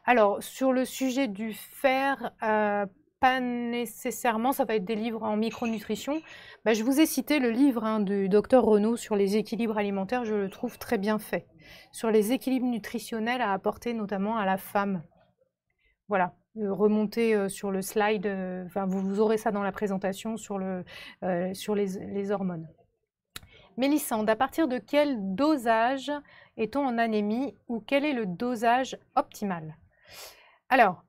Alors, sur le sujet du fer... Euh, pas nécessairement, ça va être des livres en micronutrition. Bah, je vous ai cité le livre hein, du docteur Renaud sur les équilibres alimentaires, je le trouve très bien fait. Sur les équilibres nutritionnels à apporter notamment à la femme. Voilà, euh, remontez euh, sur le slide, euh, vous, vous aurez ça dans la présentation sur, le, euh, sur les, les hormones. Mélissande, à partir de quel dosage est-on en anémie ou quel est le dosage optimal? Alors,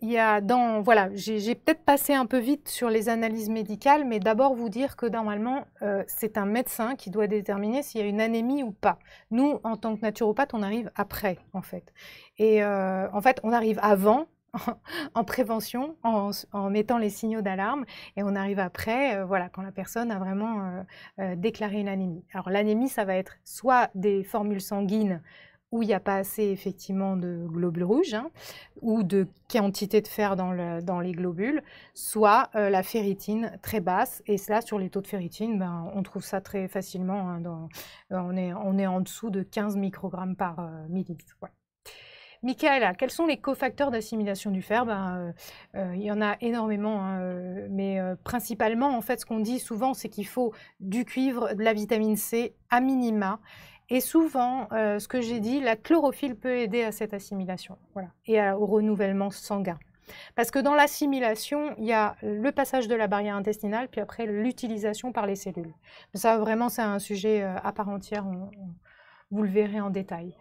Il y a dans, voilà, j'ai peut-être passé un peu vite sur les analyses médicales, mais d'abord vous dire que normalement, euh, c'est un médecin qui doit déterminer s'il y a une anémie ou pas. Nous, en tant que naturopathe, on arrive après, en fait. Et euh, en fait, on arrive avant, en prévention, en, en mettant les signaux d'alarme, et on arrive après, euh, voilà, quand la personne a vraiment euh, euh, déclaré une anémie. Alors l'anémie, ça va être soit des formules sanguines, où il n'y a pas assez effectivement de globules rouges, hein, ou de quantité de fer dans, le, dans les globules, soit euh, la ferritine très basse. Et cela, sur les taux de ferritine, ben, on trouve ça très facilement. Hein, dans, on, est, on est en dessous de quinze microgrammes par euh, millilitre. Ouais. Michaela, quels sont les cofacteurs d'assimilation du fer? Ben, euh, euh, il y en a énormément, hein, mais euh, principalement, en fait, ce qu'on dit souvent, c'est qu'il faut du cuivre, de la vitamine C à minima. Et souvent, euh, ce que j'ai dit, la chlorophylle peut aider à cette assimilation, voilà, et à, au renouvellement sanguin. Parce que dans l'assimilation, il y a le passage de la barrière intestinale, puis après l'utilisation par les cellules. Ça, vraiment, c'est un sujet euh, à part entière, on, on, vous le verrez en détail.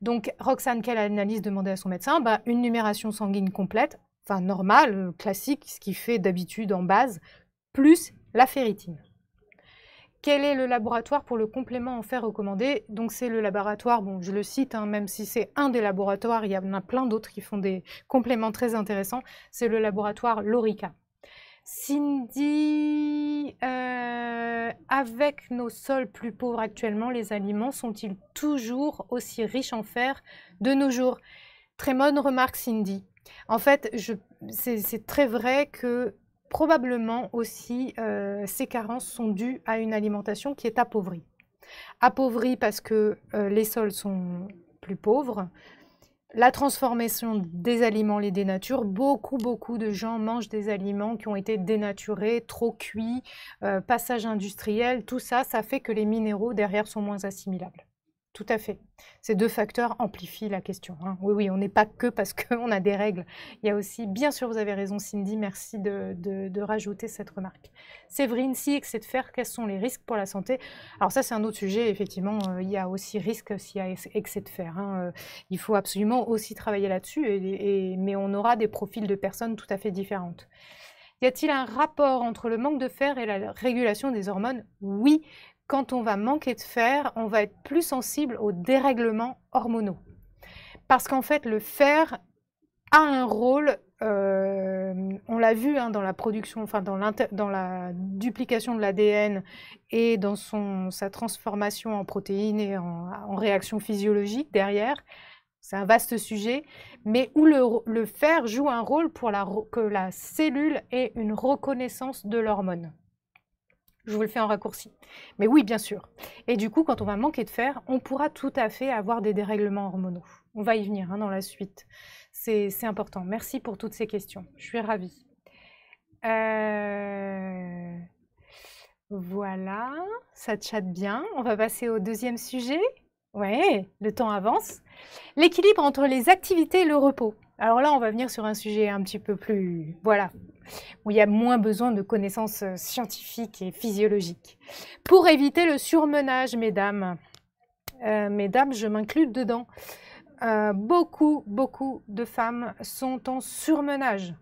Donc, Roxane, quelle analyse demander à son médecin? Bah, une numération sanguine complète, enfin normale, classique, ce qui fait d'habitude en base, plus la ferritine. Quel est le laboratoire pour le complément en fer recommandé? Donc c'est le laboratoire, bon je le cite, hein, même si c'est un des laboratoires, il y en a plein d'autres qui font des compléments très intéressants, c'est le laboratoire Lorica. Cindy, euh, avec nos sols plus pauvres actuellement, les aliments sont-ils toujours aussi riches en fer de nos jours? Très bonne remarque Cindy. En fait, c'est très vrai que probablement aussi, euh, ces carences sont dues à une alimentation qui est appauvrie. Appauvrie parce que euh, les sols sont plus pauvres, la transformation des aliments les dénature. Beaucoup, beaucoup de gens mangent des aliments qui ont été dénaturés, trop cuits, euh, passage industriel, tout ça, ça fait que les minéraux derrière sont moins assimilables. Tout à fait. Ces deux facteurs amplifient la question. Hein. Oui, oui, on n'est pas que parce qu'on a des règles. Il y a aussi, bien sûr, vous avez raison Cindy, merci de, de, de rajouter cette remarque. Séverine, si excès de fer, quels sont les risques pour la santé? Alors ça, c'est un autre sujet, effectivement, euh, il y a aussi risque s'il y a excès de fer. Hein. Euh, il faut absolument aussi travailler là-dessus, et, et, mais on aura des profils de personnes tout à fait différentes. Y a-t-il un rapport entre le manque de fer et la régulation des hormones? Oui. Quand on va manquer de fer, on va être plus sensible aux dérèglements hormonaux. Parce qu'en fait, le fer a un rôle, euh, on l'a vu hein, dans la production, enfin dans, dans la duplication de l'A D N et dans son, sa transformation en protéines et en, en réaction physiologique derrière. C'est un vaste sujet, mais où le, le fer joue un rôle pour la, que la cellule ait une reconnaissance de l'hormone. Je vous le fais en raccourci. Mais oui, bien sûr. Et du coup, quand on va manquer de fer, on pourra tout à fait avoir des dérèglements hormonaux. On va y venir hein, dans la suite. C'est important. Merci pour toutes ces questions. Je suis ravie. Euh... Voilà, ça chatte bien. On va passer au deuxième sujet. Oui, le temps avance. L'équilibre entre les activités et le repos. Alors là, on va venir sur un sujet un petit peu plus... Voilà. Où il y a moins besoin de connaissances scientifiques et physiologiques. Pour éviter le surmenage, mesdames, euh, mesdames, je m'inclus dedans, euh, beaucoup, beaucoup de femmes sont en surmenage.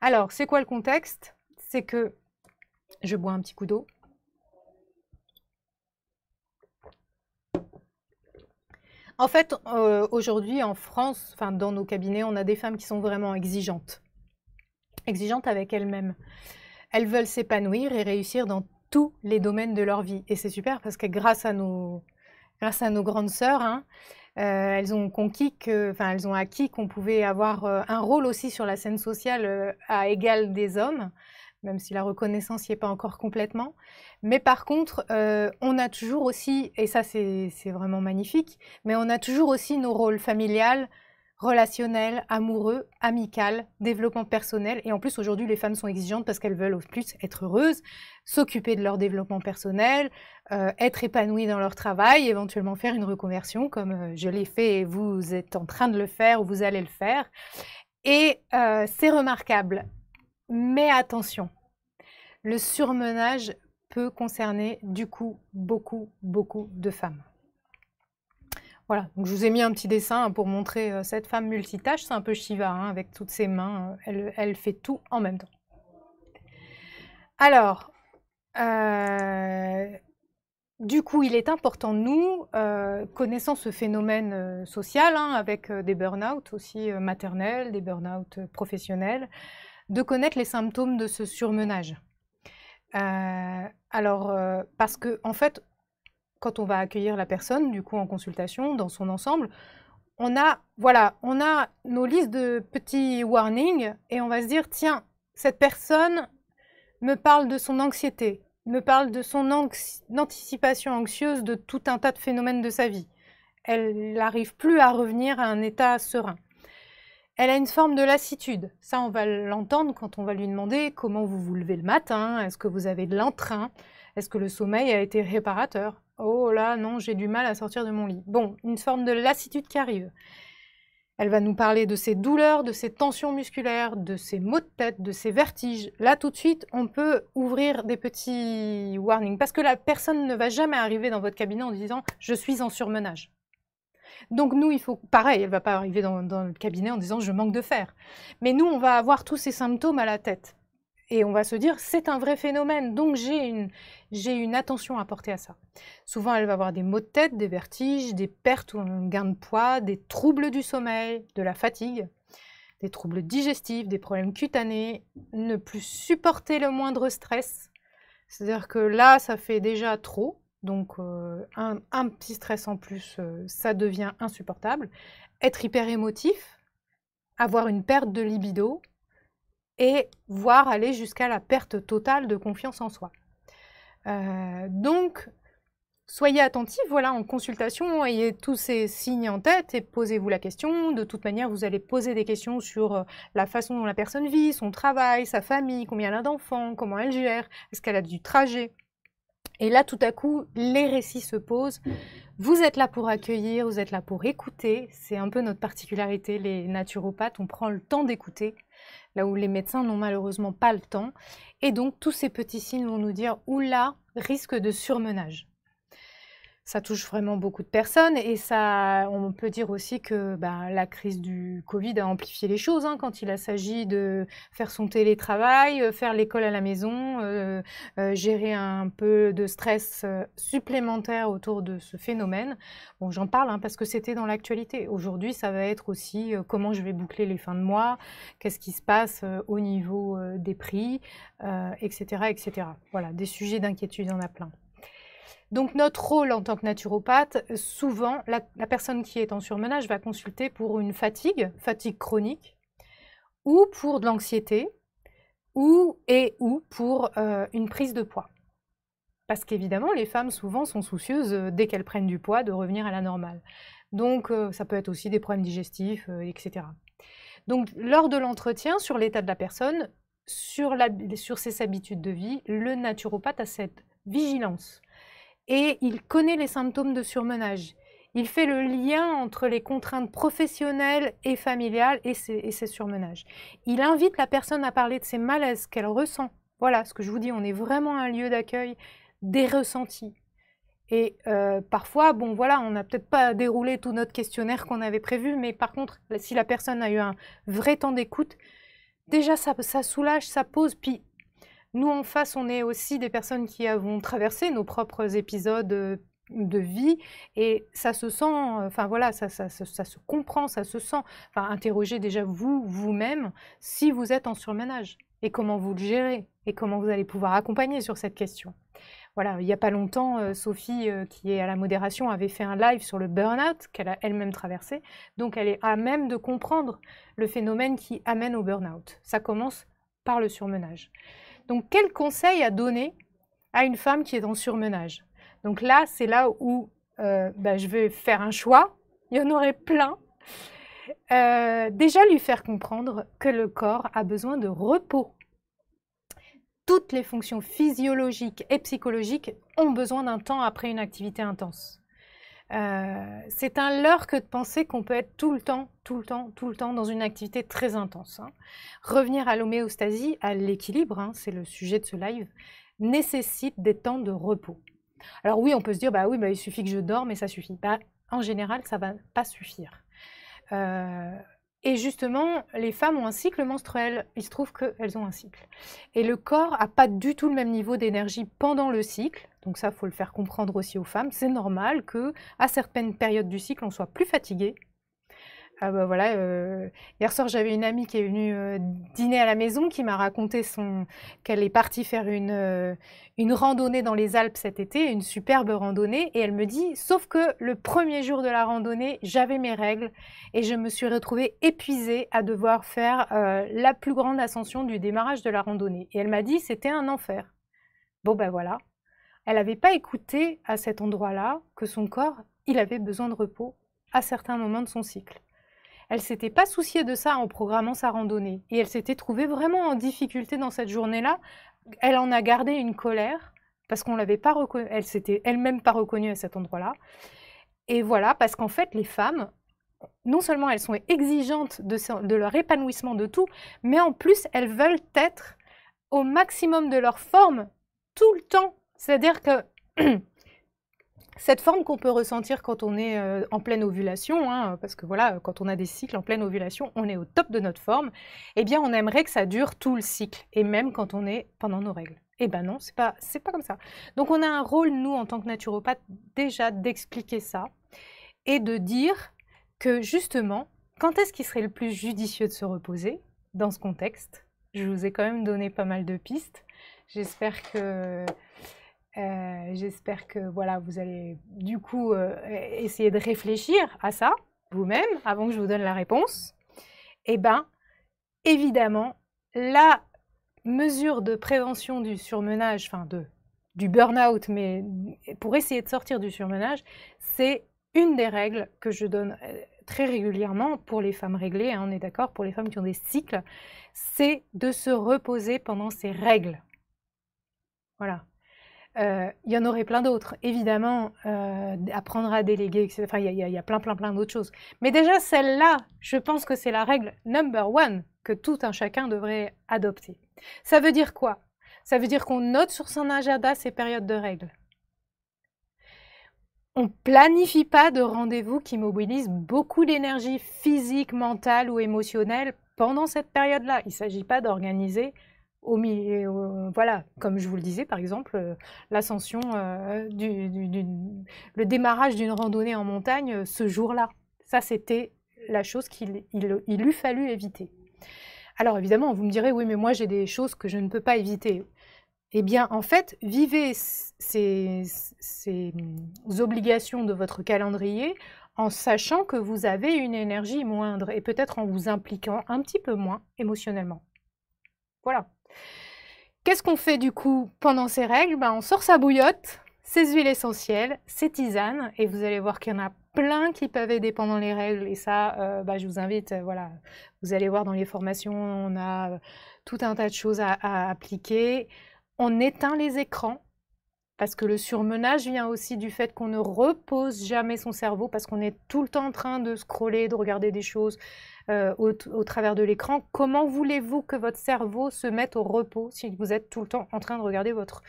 Alors, c'est quoi le contexte? C'est que je bois un petit coup d'eau. En fait, euh, aujourd'hui, en France, enfin, dans nos cabinets, on a des femmes qui sont vraiment exigeantes. exigeantes avec elles-mêmes. Elles veulent s'épanouir et réussir dans tous les domaines de leur vie. Et c'est super parce que grâce à nos, grâce à nos grandes sœurs, hein, euh, elles ont conquis que, enfin, elles ont acquis qu'on pouvait avoir euh, un rôle aussi sur la scène sociale euh, à égal des hommes, même si la reconnaissance n'y est pas encore complètement. Mais par contre, euh, on a toujours aussi, et ça c'est vraiment magnifique, mais on a toujours aussi nos rôles familiales, relationnel, amoureux, amical, développement personnel. Et en plus, aujourd'hui, les femmes sont exigeantes parce qu'elles veulent au plus être heureuses, s'occuper de leur développement personnel, euh, être épanouies dans leur travail, éventuellement faire une reconversion comme euh, je l'ai fait et vous êtes en train de le faire ou vous allez le faire. Et euh, c'est remarquable. Mais attention, le surmenage peut concerner du coup beaucoup, beaucoup de femmes. Voilà, donc je vous ai mis un petit dessin pour montrer euh, cette femme multitâche. C'est un peu Shiva, hein, avec toutes ses mains, elle, elle fait tout en même temps. Alors, euh, du coup, il est important, nous, euh, connaissant ce phénomène euh, social, hein, avec euh, des burn-out aussi euh, maternels, des burn-out euh, professionnels, de connaître les symptômes de ce surmenage. Euh, alors, euh, parce que, en fait, quand on va accueillir la personne, du coup, en consultation, dans son ensemble, on a, voilà, on a nos listes de petits warnings et on va se dire, tiens, cette personne me parle de son anxiété, me parle de son anxi- anticipation anxieuse de tout un tas de phénomènes de sa vie. Elle n'arrive plus à revenir à un état serein. Elle a une forme de lassitude. Ça, on va l'entendre quand on va lui demander comment vous vous levez le matin, est-ce que vous avez de l'entrain, est-ce que le sommeil a été réparateur ? Oh là, non, j'ai du mal à sortir de mon lit. Bon, une forme de lassitude qui arrive. Elle va nous parler de ses douleurs, de ses tensions musculaires, de ses maux de tête, de ses vertiges. Là, tout de suite, on peut ouvrir des petits warnings. Parce que la personne ne va jamais arriver dans votre cabinet en disant « je suis en surmenage ». Donc nous, il faut... Pareil, elle ne va pas arriver dans, dans le cabinet en disant « je manque de fer ». Mais nous, on va avoir tous ces symptômes à la tête. Et on va se dire, c'est un vrai phénomène, donc j'ai une, j'ai une attention à porter à ça. Souvent, elle va avoir des maux de tête, des vertiges, des pertes ou un gain de poids, des troubles du sommeil, de la fatigue, des troubles digestifs, des problèmes cutanés, ne plus supporter le moindre stress. C'est-à-dire que là, ça fait déjà trop, donc euh, un, un petit stress en plus, euh, ça devient insupportable. Être hyper émotif, avoir une perte de libido, et voire aller jusqu'à la perte totale de confiance en soi. Euh, donc, soyez attentifs, voilà, en consultation, ayez tous ces signes en tête et posez-vous la question. De toute manière, vous allez poser des questions sur la façon dont la personne vit, son travail, sa famille, combien elle a d'enfants, comment elle gère, est-ce qu'elle a du trajet. Et là, tout à coup, les récits se posent. Vous êtes là pour accueillir, vous êtes là pour écouter. C'est un peu notre particularité, les naturopathes, on prend le temps d'écouter, là où les médecins n'ont malheureusement pas le temps. Et donc, tous ces petits signes vont nous dire « oula, risque de surmenage ». Ça touche vraiment beaucoup de personnes et ça, on peut dire aussi que bah, la crise du Covid a amplifié les choses, hein, quand il s'agit de faire son télétravail, faire l'école à la maison, euh, euh, gérer un peu de stress supplémentaire autour de ce phénomène. Bon, j'en parle, hein, parce que c'était dans l'actualité. Aujourd'hui, ça va être aussi euh, comment je vais boucler les fins de mois, qu'est-ce qui se passe euh, au niveau euh, des prix, euh, et cetera, et cetera. Voilà, des sujets d'inquiétude, il y en a plein. Donc, notre rôle en tant que naturopathe, souvent, la, la personne qui est en surmenage va consulter pour une fatigue, fatigue chronique, ou pour de l'anxiété, ou et ou pour euh, une prise de poids. Parce qu'évidemment, les femmes, souvent, sont soucieuses, euh, dès qu'elles prennent du poids, de revenir à la normale. Donc, euh, ça peut être aussi des problèmes digestifs, euh, et cetera. Donc, lors de l'entretien sur l'état de la personne, sur, la, sur ses habitudes de vie, le naturopathe a cette vigilance. Et il connaît les symptômes de surmenage. Il fait le lien entre les contraintes professionnelles et familiales et ses, et ses surmenages. Il invite la personne à parler de ses malaises qu'elle ressent. Voilà, ce que je vous dis, on est vraiment un lieu d'accueil des ressentis. Et euh, parfois, bon voilà, on n'a peut-être pas déroulé tout notre questionnaire qu'on avait prévu, mais par contre, si la personne a eu un vrai temps d'écoute, déjà ça, ça soulage, ça pose, puis... Nous, en face, on est aussi des personnes qui avons traversé nos propres épisodes de vie et ça se sent, enfin voilà, ça, ça, ça, ça se comprend, ça se sent. Enfin, interrogez déjà vous, vous-même, si vous êtes en surmenage et comment vous le gérez et comment vous allez pouvoir accompagner sur cette question. Voilà, il n'y a pas longtemps, Sophie, qui est à la modération, avait fait un live sur le burn-out qu'elle a elle-même traversé. Donc, elle est à même de comprendre le phénomène qui amène au burn-out. Ça commence par le surmenage. Donc, quel conseil à donner à une femme qui est en surmenage? Donc là, c'est là où euh, bah, je vais faire un choix. Il y en aurait plein. Euh, déjà, lui faire comprendre que le corps a besoin de repos. Toutes les fonctions physiologiques et psychologiques ont besoin d'un temps après une activité intense. Euh, c'est un leurre que de penser qu'on peut être tout le temps, tout le temps, tout le temps dans une activité très intense. Hein. Revenir à l'homéostasie, à l'équilibre, hein, c'est le sujet de ce live, nécessite des temps de repos. Alors oui, on peut se dire, bah oui, bah, il suffit que je dorme et ça suffit. Bah, en général, ça ne va pas suffire. Euh, et justement, les femmes ont un cycle menstruel. Il se trouve qu'elles ont un cycle. Et le corps n'a pas du tout le même niveau d'énergie pendant le cycle. Donc ça, il faut le faire comprendre aussi aux femmes. C'est normal qu'à certaines périodes du cycle, on soit plus fatigué. Ah bah voilà, euh, hier soir, j'avais une amie qui est venue euh, dîner à la maison qui m'a raconté son... qu'elle est partie faire une, euh, une randonnée dans les Alpes cet été, une superbe randonnée. Et elle me dit, sauf que le premier jour de la randonnée, j'avais mes règles et je me suis retrouvée épuisée à devoir faire euh, la plus grande ascension du démarrage de la randonnée. Et elle m'a dit, c'était un enfer. Bon ben voilà, elle n'avait pas écouté à cet endroit-là que son corps, il avait besoin de repos à certains moments de son cycle. Elle ne s'était pas souciée de ça en programmant sa randonnée. Et elle s'était trouvée vraiment en difficulté dans cette journée-là. Elle en a gardé une colère parce qu'on l'avait pas reconnue. Elle s'était elle-même pas reconnue à cet endroit-là. Et voilà, parce qu'en fait, les femmes, non seulement elles sont exigeantes de, de leur épanouissement de tout, mais en plus, elles veulent être au maximum de leur forme tout le temps. C'est-à-dire que... cette forme qu'on peut ressentir quand on est euh, en pleine ovulation, hein, parce que voilà, quand on a des cycles en pleine ovulation, on est au top de notre forme, eh bien on aimerait que ça dure tout le cycle, et même quand on est pendant nos règles. Eh bien non, c'est pas, c'est pas comme ça. Donc on a un rôle, nous, en tant que naturopathe, déjà d'expliquer ça, et de dire que justement, quand est-ce qu'il serait le plus judicieux de se reposer dans ce contexte? Je vous ai quand même donné pas mal de pistes, j'espère que... Euh, j'espère que voilà, vous allez du coup euh, essayer de réfléchir à ça vous-même avant que je vous donne la réponse. Et bien, évidemment, la mesure de prévention du surmenage, enfin de, du burn-out, mais pour essayer de sortir du surmenage, c'est une des règles que je donne très régulièrement pour les femmes réglées, hein, on est d'accord, pour les femmes qui ont des cycles, c'est de se reposer pendant ces règles. Voilà. Euh, il y en aurait plein d'autres, évidemment, euh, apprendre à déléguer, et cetera. Enfin, il y, y, y a plein, plein, plein d'autres choses. Mais déjà, celle-là, je pense que c'est la règle number one que tout un chacun devrait adopter. Ça veut dire quoi? Ça veut dire qu'on note sur son agenda ces périodes de règles. On ne planifie pas de rendez-vous qui mobilisent beaucoup d'énergie physique, mentale ou émotionnelle pendant cette période-là. Il ne s'agit pas d'organiser... Au milieu, euh, voilà, comme je vous le disais, par exemple, euh, l'ascension, euh, du, du, du, le démarrage d'une randonnée en montagne euh, ce jour-là. Ça, c'était la chose qu'il il, il eût fallu éviter. Alors évidemment, vous me direz, oui, mais moi, j'ai des choses que je ne peux pas éviter. Eh bien, en fait, vivez ces, ces obligations de votre calendrier en sachant que vous avez une énergie moindre et peut-être en vous impliquant un petit peu moins émotionnellement. Voilà. Qu'est-ce qu'on fait du coup pendant ces règles? Ben, on sort sa bouillotte, ses huiles essentielles, ses tisanes, et vous allez voir qu'il y en a plein qui peuvent aider pendant les règles. Et ça, euh, ben, je vous invite, voilà, vous allez voir dans les formations, on a tout un tas de choses à, à appliquer. On éteint les écrans, parce que le surmenage vient aussi du fait qu'on ne repose jamais son cerveau, parce qu'on est tout le temps en train de scroller, de regarder des choses... Euh, au, au travers de l'écran. Comment voulez-vous que votre cerveau se mette au repos si vous êtes tout le temps en train de regarder votre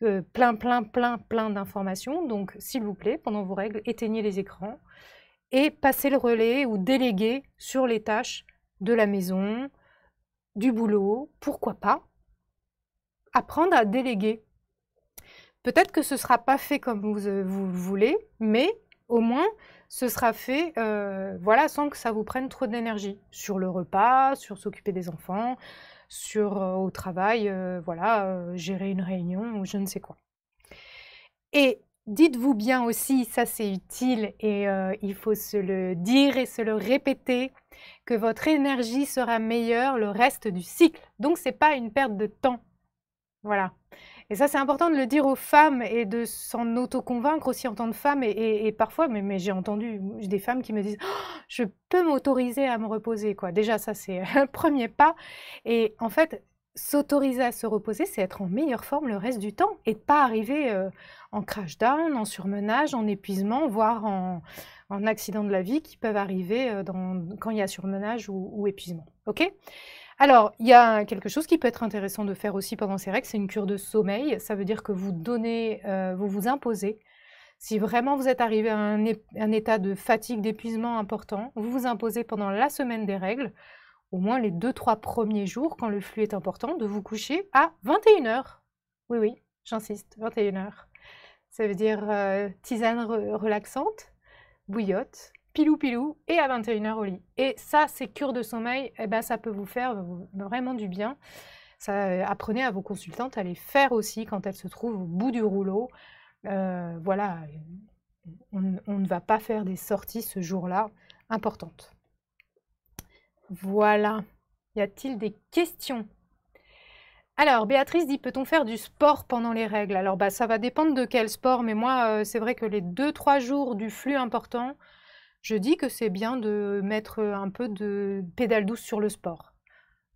euh, plein, plein, plein, plein d'informations? Donc, s'il vous plaît, pendant vos règles, éteignez les écrans et passez le relais ou déléguez sur les tâches de la maison, du boulot, pourquoi pas. Apprendre à déléguer. Peut-être que ce ne sera pas fait comme vous, euh, vous le voulez, mais au moins... ce sera fait euh, voilà, sans que ça vous prenne trop d'énergie. Sur le repas, sur s'occuper des enfants, sur euh, au travail, euh, voilà, euh, gérer une réunion ou je ne sais quoi. Et dites-vous bien aussi, ça c'est utile et euh, il faut se le dire et se le répéter, que votre énergie sera meilleure le reste du cycle. Donc ce n'est pas une perte de temps. Voilà. Et ça, c'est important de le dire aux femmes et de s'en auto-convaincre aussi en tant que femme. Et, et, et parfois, mais, mais j'ai entendu des femmes qui me disent oh, « je peux m'autoriser à me reposer ». Déjà, ça, c'est un premier pas. Et en fait, s'autoriser à se reposer, c'est être en meilleure forme le reste du temps et pas arriver euh, en crash-down, en surmenage, en épuisement, voire en, en accident de la vie qui peuvent arriver euh, dans, quand il y a surmenage ou, ou épuisement. Ok ? Alors, il y a quelque chose qui peut être intéressant de faire aussi pendant ces règles, c'est une cure de sommeil. Ça veut dire que vous donnez, euh, vous vous imposez. Si vraiment vous êtes arrivé à un, un état de fatigue, d'épuisement important, vous vous imposez pendant la semaine des règles, au moins les deux trois premiers jours, quand le flux est important, de vous coucher à vingt et une heures. Oui, oui, j'insiste, vingt et une heures. Ça veut dire euh, tisane re relaxante, bouillotte, pilou pilou, et à vingt et une heures au lit. Et ça, ces cures de sommeil, eh ben, ça peut vous faire vraiment du bien. Ça, apprenez à vos consultantes à les faire aussi quand elles se trouvent au bout du rouleau. Euh, voilà, on, on ne va pas faire des sorties ce jour-là importantes. Voilà. Y a-t-il des questions ? Alors, Béatrice dit, peut-on faire du sport pendant les règles? Alors, bah, ça va dépendre de quel sport, mais moi, euh, c'est vrai que les deux trois jours du flux important, je dis que c'est bien de mettre un peu de pédale douce sur le sport.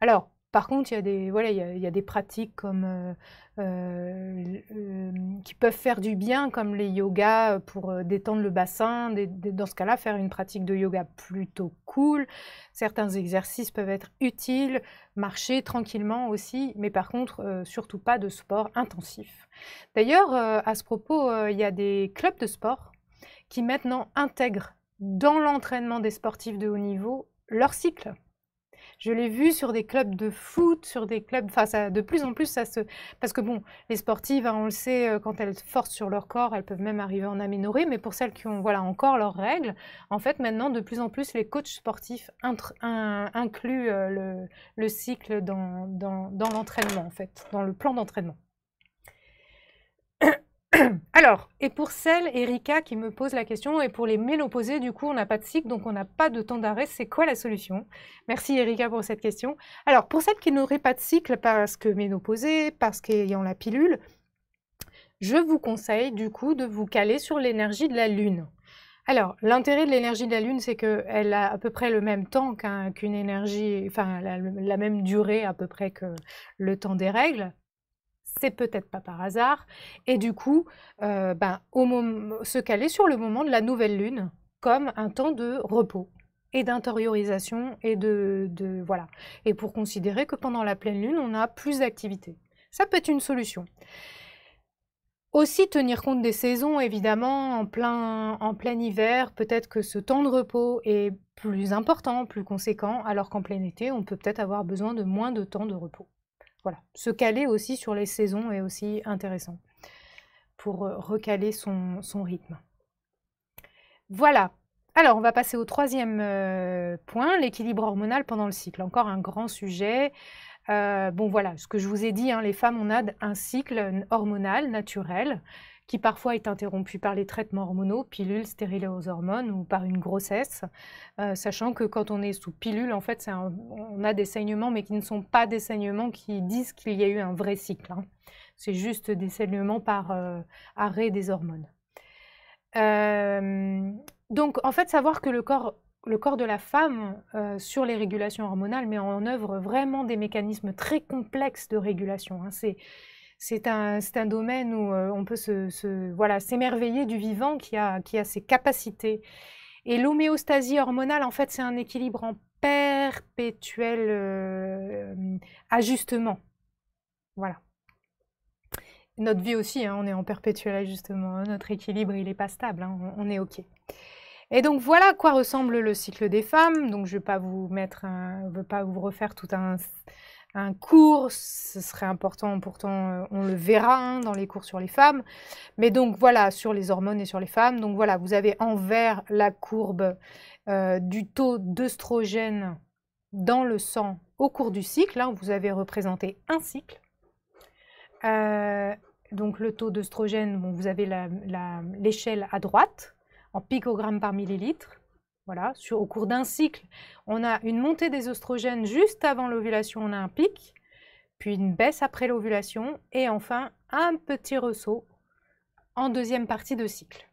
Alors, par contre, il y a des, voilà, y a, y a des pratiques comme, euh, euh, euh, qui peuvent faire du bien, comme les yogas pour euh, détendre le bassin. Des, des, dans ce cas-là, faire une pratique de yoga plutôt cool. Certains exercices peuvent être utiles. Marcher tranquillement aussi, mais par contre, euh, surtout pas de sport intensif. D'ailleurs, euh, à ce propos, euh, il y a des clubs de sport qui maintenant intègrent dans l'entraînement des sportifs de haut niveau leur cycle. Je l'ai vu sur des clubs de foot, sur des clubs... Enfin, ça, de plus en plus, ça se... Parce que bon, les sportives, hein, on le sait, quand elles forcent sur leur corps, elles peuvent même arriver en aménorrhée. Mais pour celles qui ont voilà, encore leurs règles, en fait, maintenant, de plus en plus, les coachs sportifs intr... un... incluent euh, le... le cycle dans, dans... dans l'entraînement, en fait, dans le plan d'entraînement. Alors, et pour celles, Erika, qui me pose la question, et pour les ménopausées, du coup, on n'a pas de cycle, donc on n'a pas de temps d'arrêt, c'est quoi la solution? Merci Erika pour cette question. Alors, pour celles qui n'auraient pas de cycle parce que ménopausées, parce qu'ayant la pilule, je vous conseille, du coup, de vous caler sur l'énergie de la Lune. Alors, l'intérêt de l'énergie de la Lune, c'est qu'elle a à peu près le même temps qu'un, qu'une énergie, enfin, la, la même durée à peu près que le temps des règles. C'est peut-être pas par hasard, et du coup, euh, ben, au moment, se caler sur le moment de la nouvelle lune comme un temps de repos et d'intériorisation et de, de voilà. Et pour considérer que pendant la pleine lune, on a plus d'activité, ça peut être une solution. Aussi tenir compte des saisons, évidemment, en plein, en plein hiver, peut-être que ce temps de repos est plus important, plus conséquent, alors qu'en plein été, on peut peut-être avoir besoin de moins de temps de repos. Voilà, se caler aussi sur les saisons est aussi intéressant pour recaler son, son rythme. Voilà, alors on va passer au troisième euh, point, l'équilibre hormonal pendant le cycle. Encore un grand sujet. Euh, bon voilà, ce que je vous ai dit, hein, les femmes, on a un cycle hormonal naturel qui parfois est interrompu par les traitements hormonaux, pilules, stérilés aux hormones ou par une grossesse, euh, sachant que quand on est sous pilule, en fait, un, on a des saignements, mais qui ne sont pas des saignements qui disent qu'il y a eu un vrai cycle. Hein. C'est juste des saignements par euh, arrêt des hormones. Euh, donc, en fait, savoir que le corps, le corps de la femme, euh, sur les régulations hormonales, met en œuvre vraiment des mécanismes très complexes de régulation. Hein. C'est... C'est un, c'est un domaine où euh, on peut se, se, voilà, s'émerveiller du vivant qui a, qui a ses capacités. Et l'homéostasie hormonale, en fait, c'est un équilibre en perpétuel euh, ajustement. Voilà. Notre vie aussi, hein, on est en perpétuel ajustement. Hein, notre équilibre, il n'est pas stable. Hein, on, on est OK. Et donc, voilà à quoi ressemble le cycle des femmes. Donc, je ne vais pas vous mettre un, je veux pas vous refaire tout un... un cours, ce serait important, pourtant on le verra hein, dans les cours sur les femmes, mais donc voilà, sur les hormones et sur les femmes, donc voilà, vous avez en vert la courbe euh, du taux d'œstrogène dans le sang au cours du cycle, hein, vous avez représenté un cycle, euh, donc le taux d'œstrogène, bon, vous avez la, la, l'échelle à droite, en picogrammes par millilitre. Voilà, sur, au cours d'un cycle, on a une montée des oestrogènes juste avant l'ovulation, on a un pic, puis une baisse après l'ovulation, et enfin un petit ressaut en deuxième partie de cycle.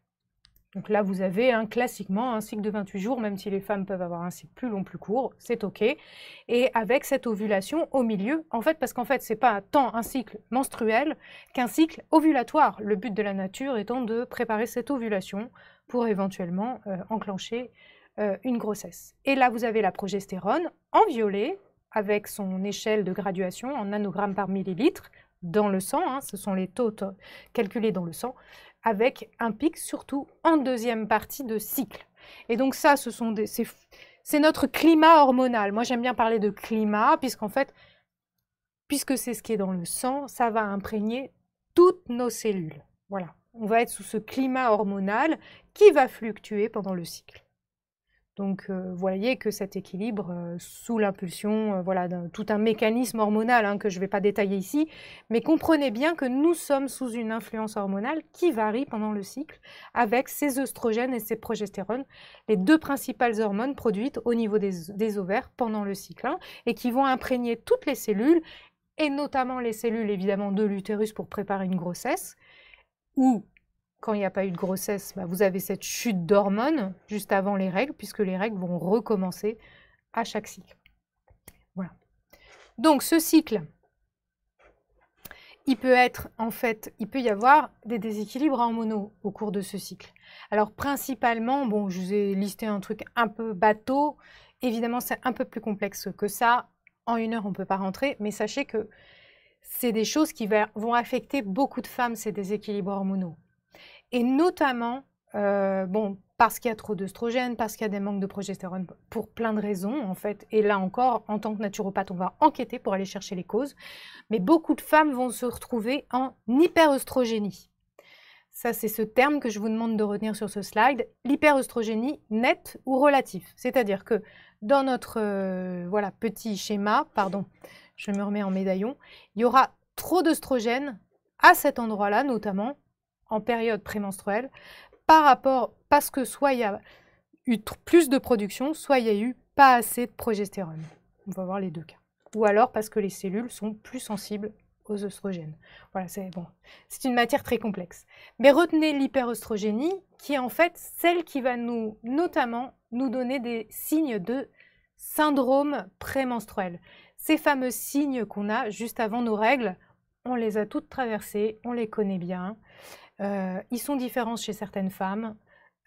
Donc là, vous avez hein, classiquement un cycle de vingt-huit jours, même si les femmes peuvent avoir un cycle plus long, plus court, c'est OK. Et avec cette ovulation au milieu, en fait, parce qu'en fait, ce n'est pas tant un cycle menstruel qu'un cycle ovulatoire. Le but de la nature étant de préparer cette ovulation pour éventuellement euh, enclencher Euh, une grossesse. Et là, vous avez la progestérone en violet avec son échelle de graduation en nanogrammes par millilitre dans le sang, hein, ce sont les taux calculés dans le sang, avec un pic surtout en deuxième partie de cycle. Et donc ça, ce sont des, c'est, c'est notre climat hormonal. Moi, j'aime bien parler de climat, puisqu'en fait, puisque c'est ce qui est dans le sang, ça va imprégner toutes nos cellules. Voilà, on va être sous ce climat hormonal qui va fluctuer pendant le cycle. Donc, euh, vous voyez que cet équilibre euh, sous l'impulsion, euh, voilà, d'un, tout un mécanisme hormonal hein, que je ne vais pas détailler ici, mais comprenez bien que nous sommes sous une influence hormonale qui varie pendant le cycle avec ses œstrogènes et ses progestérones, les deux principales hormones produites au niveau des, des ovaires pendant le cycle hein, et qui vont imprégner toutes les cellules et notamment les cellules évidemment de l'utérus pour préparer une grossesse ou quand il n'y a pas eu de grossesse, bah vous avez cette chute d'hormones juste avant les règles, puisque les règles vont recommencer à chaque cycle. Voilà. Donc ce cycle, il peut être en fait, il peut y avoir des déséquilibres hormonaux au cours de ce cycle. Alors principalement, bon, je vous ai listé un truc un peu bateau. Évidemment, c'est un peu plus complexe que ça. En une heure, on ne peut pas rentrer, mais sachez que c'est des choses qui va, vont affecter beaucoup de femmes, ces déséquilibres hormonaux. Et notamment, euh, bon, parce qu'il y a trop d'œstrogènes, parce qu'il y a des manques de progestérone, pour plein de raisons en fait. Et là encore, en tant que naturopathe, on va enquêter pour aller chercher les causes. Mais beaucoup de femmes vont se retrouver en hyperœstrogénie. Ça, c'est ce terme que je vous demande de retenir sur ce slide, l'hyperœstrogénie nette ou relative. C'est-à-dire que dans notre euh, voilà, petit schéma, pardon, je me remets en médaillon, il y aura trop d'œstrogènes à cet endroit-là, notamment en période prémenstruelle, par rapport, parce que soit il y a eu plus de production, soit il y a eu pas assez de progestérone. On va voir les deux cas. Ou alors parce que les cellules sont plus sensibles aux œstrogènes. Voilà, c'est bon. C'est une matière très complexe. Mais retenez l'hyperœstrogénie, qui est en fait celle qui va nous, notamment, nous donner des signes de syndrome prémenstruel. Ces fameux signes qu'on a juste avant nos règles, on les a toutes traversés, on les connaît bien. Euh, ils sont différents chez certaines femmes,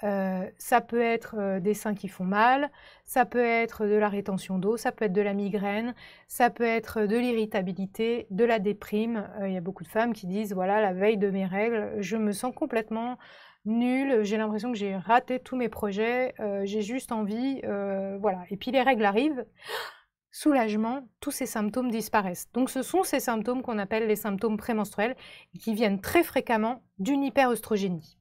euh, ça peut être euh, des seins qui font mal, ça peut être de la rétention d'eau, ça peut être de la migraine, ça peut être de l'irritabilité, de la déprime. Il euh, y a beaucoup de femmes qui disent, voilà, la veille de mes règles, je me sens complètement nulle, j'ai l'impression que j'ai raté tous mes projets, euh, j'ai juste envie, euh, voilà. Et puis les règles arrivent, soulagement, tous ces symptômes disparaissent. Donc ce sont ces symptômes qu'on appelle les symptômes prémenstruels et qui viennent très fréquemment d'une hyperœstrogénie.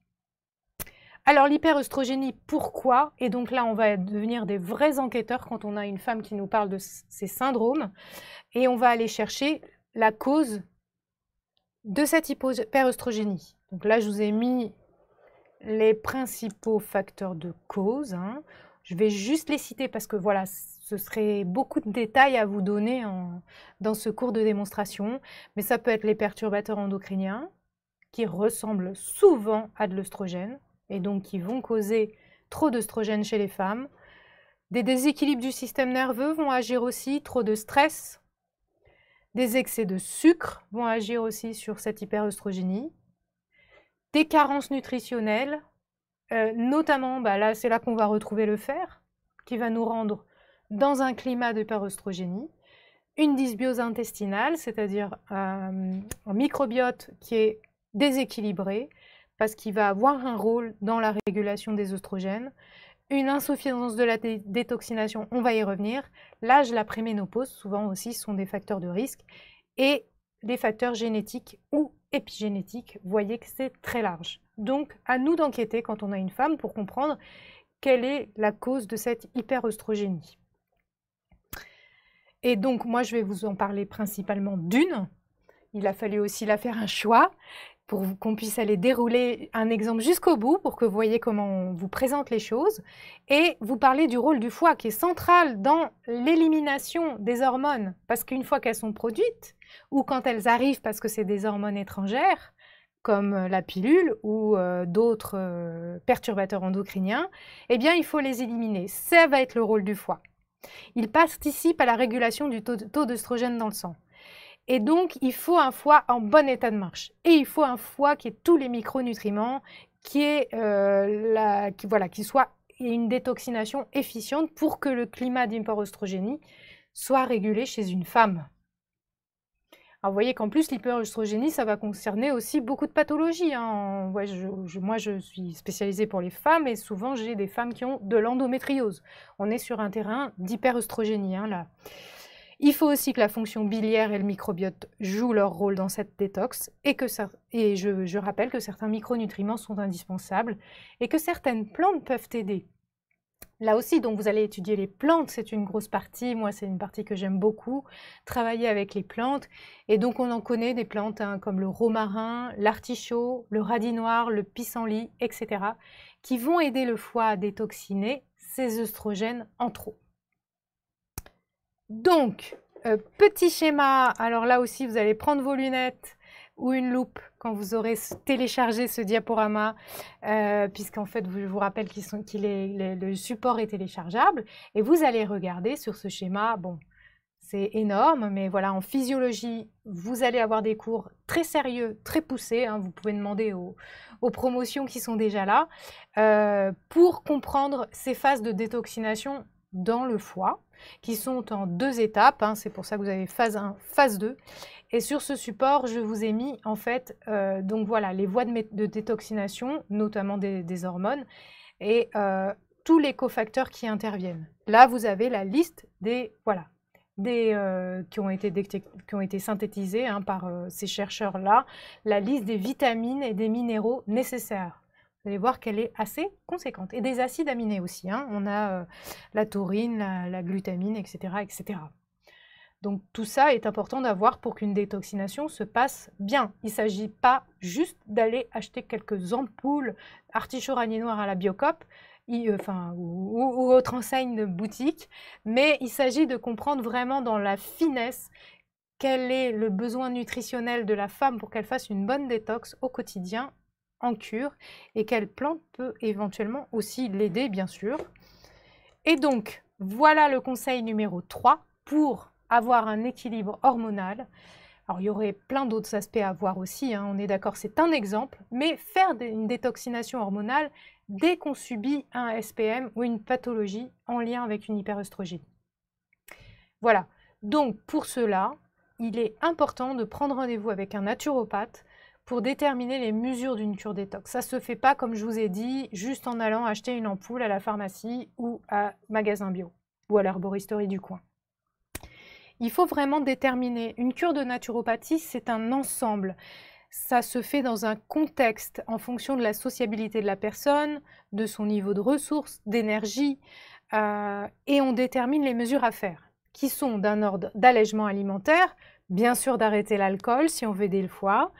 Alors l'hyperœstrogénie, pourquoi? Et donc là, on va devenir des vrais enquêteurs quand on a une femme qui nous parle de ces syndromes et on va aller chercher la cause de cette hyperœstrogénie. Donc là, je vous ai mis les principaux facteurs de cause, hein. Je vais juste les citer parce que voilà, ce serait beaucoup de détails à vous donner en, dans ce cours de démonstration. Mais ça peut être les perturbateurs endocriniens qui ressemblent souvent à de l'œstrogène et donc qui vont causer trop d'œstrogène chez les femmes. Des déséquilibres du système nerveux vont agir aussi, trop de stress. Des excès de sucre vont agir aussi sur cette hyperœstrogénie. Des carences nutritionnelles. Euh, notamment, bah là, c'est là qu'on va retrouver le fer, qui va nous rendre dans un climat d'hyperœstrogénie, une dysbiose intestinale, c'est-à-dire euh, un microbiote qui est déséquilibré, parce qu'il va avoir un rôle dans la régulation des œstrogènes, une insuffisance de la dé détoxination, on va y revenir, l'âge, la préménopause, souvent aussi, sont des facteurs de risque, et des facteurs génétiques ou épigénétiques, vous voyez que c'est très large. Donc, à nous d'enquêter quand on a une femme pour comprendre quelle est la cause de cette hyperœstrogénie. Et donc, moi, je vais vous en parler principalement d'une. Il a fallu aussi la faire un choix pour qu'on puisse aller dérouler un exemple jusqu'au bout pour que vous voyez comment on vous présente les choses. Et vous parler du rôle du foie qui est central dans l'élimination des hormones. Parce qu'une fois qu'elles sont produites ou quand elles arrivent parce que c'est des hormones étrangères, comme la pilule ou euh, d'autres euh, perturbateurs endocriniens, eh bien, il faut les éliminer. Ça va être le rôle du foie. Il participe à la régulation du taux d'œstrogène dans le sang. Et donc, il faut un foie en bon état de marche. Et il faut un foie qui ait tous les micronutriments, qui ait, euh, la, qui, voilà, qui soit une détoxination efficiente pour que le climat d'hyperœstrogénie soit régulée chez une femme. Alors, vous voyez qu'en plus, l'hyperœstrogénie, ça va concerner aussi beaucoup de pathologies, hein. Ouais, je, je, moi, je suis spécialisée pour les femmes et souvent, j'ai des femmes qui ont de l'endométriose. On est sur un terrain d'hyperœstrogénie, hein, là. Il faut aussi que la fonction biliaire et le microbiote jouent leur rôle dans cette détox et, que ça, et je, je rappelle que certains micronutriments sont indispensables et que certaines plantes peuvent aider. Là aussi, donc, vous allez étudier les plantes, c'est une grosse partie, moi c'est une partie que j'aime beaucoup, travailler avec les plantes. Et donc on en connaît des plantes hein, comme le romarin, l'artichaut, le radis noir, le pissenlit, et cetera qui vont aider le foie à détoxiner ses œstrogènes en trop. Donc, euh, petit schéma, alors là aussi vous allez prendre vos lunettes ou une loupe quand vous aurez téléchargé ce diaporama, euh, puisqu'en fait, je vous rappelle qu'il qu'il est, le support est téléchargeable, et vous allez regarder sur ce schéma, bon, c'est énorme, mais voilà, en physiologie, vous allez avoir des cours très sérieux, très poussés, hein, vous pouvez demander aux, aux promotions qui sont déjà là, euh, pour comprendre ces phases de détoxination dans le foie, qui sont en deux étapes, hein, c'est pour ça que vous avez phase un, phase deux, et sur ce support, je vous ai mis en fait euh, donc voilà, les voies de, de détoxination, notamment des, des hormones, et euh, tous les cofacteurs qui interviennent. Là, vous avez la liste des, voilà, des, euh, qui, ont été, des qui ont été synthétisés hein, par euh, ces chercheurs-là, la liste des vitamines et des minéraux nécessaires. Vous allez voir qu'elle est assez conséquente. Et des acides aminés aussi, hein. On a euh, la taurine, la, la glutamine, et cetera, et cetera. Donc tout ça est important d'avoir pour qu'une détoxination se passe bien. Il ne s'agit pas juste d'aller acheter quelques ampoules artichaut radis noir à la Biocop il, euh, enfin, ou, ou, ou autre enseigne de boutique, mais il s'agit de comprendre vraiment dans la finesse quel est le besoin nutritionnel de la femme pour qu'elle fasse une bonne détox au quotidien en cure et quelle plante peut éventuellement aussi l'aider bien sûr. Et donc voilà le conseil numéro trois pour avoir un équilibre hormonal. Alors, il y aurait plein d'autres aspects à voir aussi, hein, on est d'accord, c'est un exemple, mais faire une détoxination hormonale dès qu'on subit un S P M ou une pathologie en lien avec une hyperœstrogénie. Voilà, donc pour cela, il est important de prendre rendez-vous avec un naturopathe pour déterminer les mesures d'une cure détox. Ça ne se fait pas, comme je vous ai dit, juste en allant acheter une ampoule à la pharmacie ou à magasin bio ou à l'herboristerie du coin. Il faut vraiment déterminer. Une cure de naturopathie, c'est un ensemble. Ça se fait dans un contexte en fonction de la sociabilité de la personne, de son niveau de ressources, d'énergie, euh, et on détermine les mesures à faire, qui sont d'un ordre d'allègement alimentaire, bien sûr d'arrêter l'alcool si on veut aider le foie,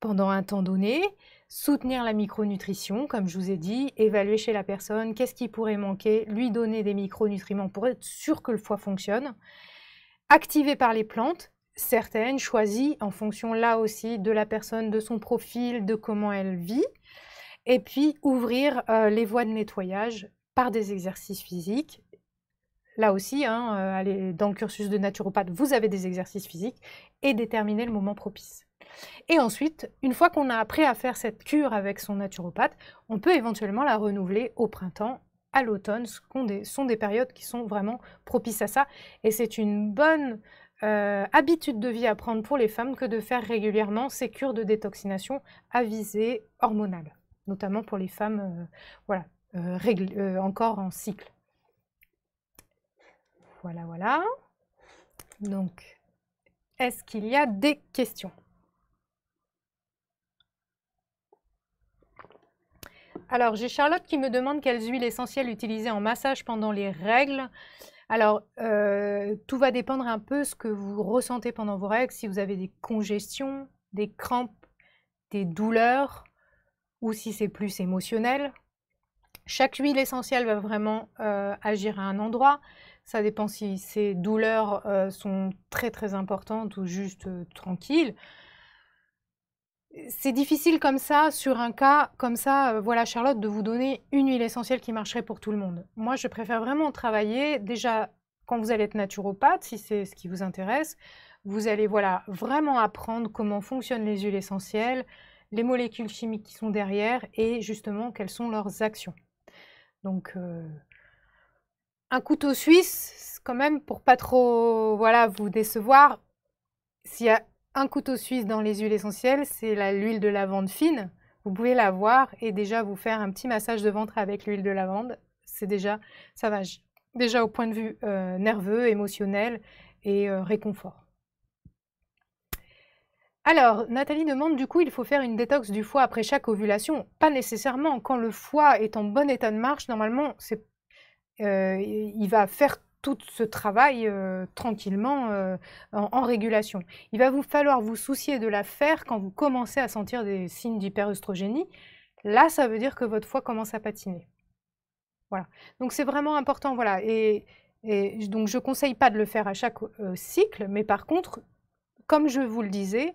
pendant un temps donné, soutenir la micronutrition, comme je vous ai dit, évaluer chez la personne qu'est-ce qui pourrait manquer, lui donner des micronutriments pour être sûr que le foie fonctionne, activée par les plantes, certaines choisies en fonction là aussi de la personne, de son profil, de comment elle vit, et puis ouvrir euh, les voies de nettoyage par des exercices physiques. Là aussi, hein, euh, allez, dans le cursus de naturopathe, vous avez des exercices physiques et déterminer le moment propice. Et ensuite, une fois qu'on a appris à faire cette cure avec son naturopathe, on peut éventuellement la renouveler au printemps, à l'automne, ce sont des périodes qui sont vraiment propices à ça. Et c'est une bonne euh, habitude de vie à prendre pour les femmes que de faire régulièrement ces cures de détoxination à visée hormonale, notamment pour les femmes euh, voilà, euh, régl euh, encore en cycle. Voilà, voilà. Donc, est-ce qu'il y a des questions ? Alors, j'ai Charlotte qui me demande quelles huiles essentielles utiliser en massage pendant les règles. Alors, euh, tout va dépendre un peu de ce que vous ressentez pendant vos règles. Si vous avez des congestions, des crampes, des douleurs ou si c'est plus émotionnel. Chaque huile essentielle va vraiment euh, agir à un endroit. Ça dépend si ces douleurs euh, sont très très importantes ou juste euh, tranquilles. C'est difficile comme ça, sur un cas comme ça, euh, voilà Charlotte, de vous donner une huile essentielle qui marcherait pour tout le monde. Moi, je préfère vraiment travailler, déjà, quand vous allez être naturopathe, si c'est ce qui vous intéresse, vous allez voilà, vraiment apprendre comment fonctionnent les huiles essentielles, les molécules chimiques qui sont derrière et justement, quelles sont leurs actions. Donc, euh, un couteau suisse, quand même, pour pas trop voilà, vous décevoir, s'il y a un couteau suisse dans les huiles essentielles, c'est l'huile de lavande fine. Vous pouvez l'avoir et déjà vous faire un petit massage de ventre avec l'huile de lavande. C'est déjà, ça va déjà au point de vue euh, nerveux, émotionnel et euh, réconfort. Alors, Nathalie demande, du coup, il faut faire une détox du foie après chaque ovulation? Pas nécessairement. Quand le foie est en bon état de marche, normalement, c'est, euh, il va faire tout ce travail euh, tranquillement euh, en, en régulation. Il va vous falloir vous soucier de la faire quand vous commencez à sentir des signes d'hyperœstrogénie. Là, ça veut dire que votre foie commence à patiner. Voilà. Donc, c'est vraiment important. Voilà. Et, et donc, je ne conseille pas de le faire à chaque euh, cycle, mais par contre, comme je vous le disais,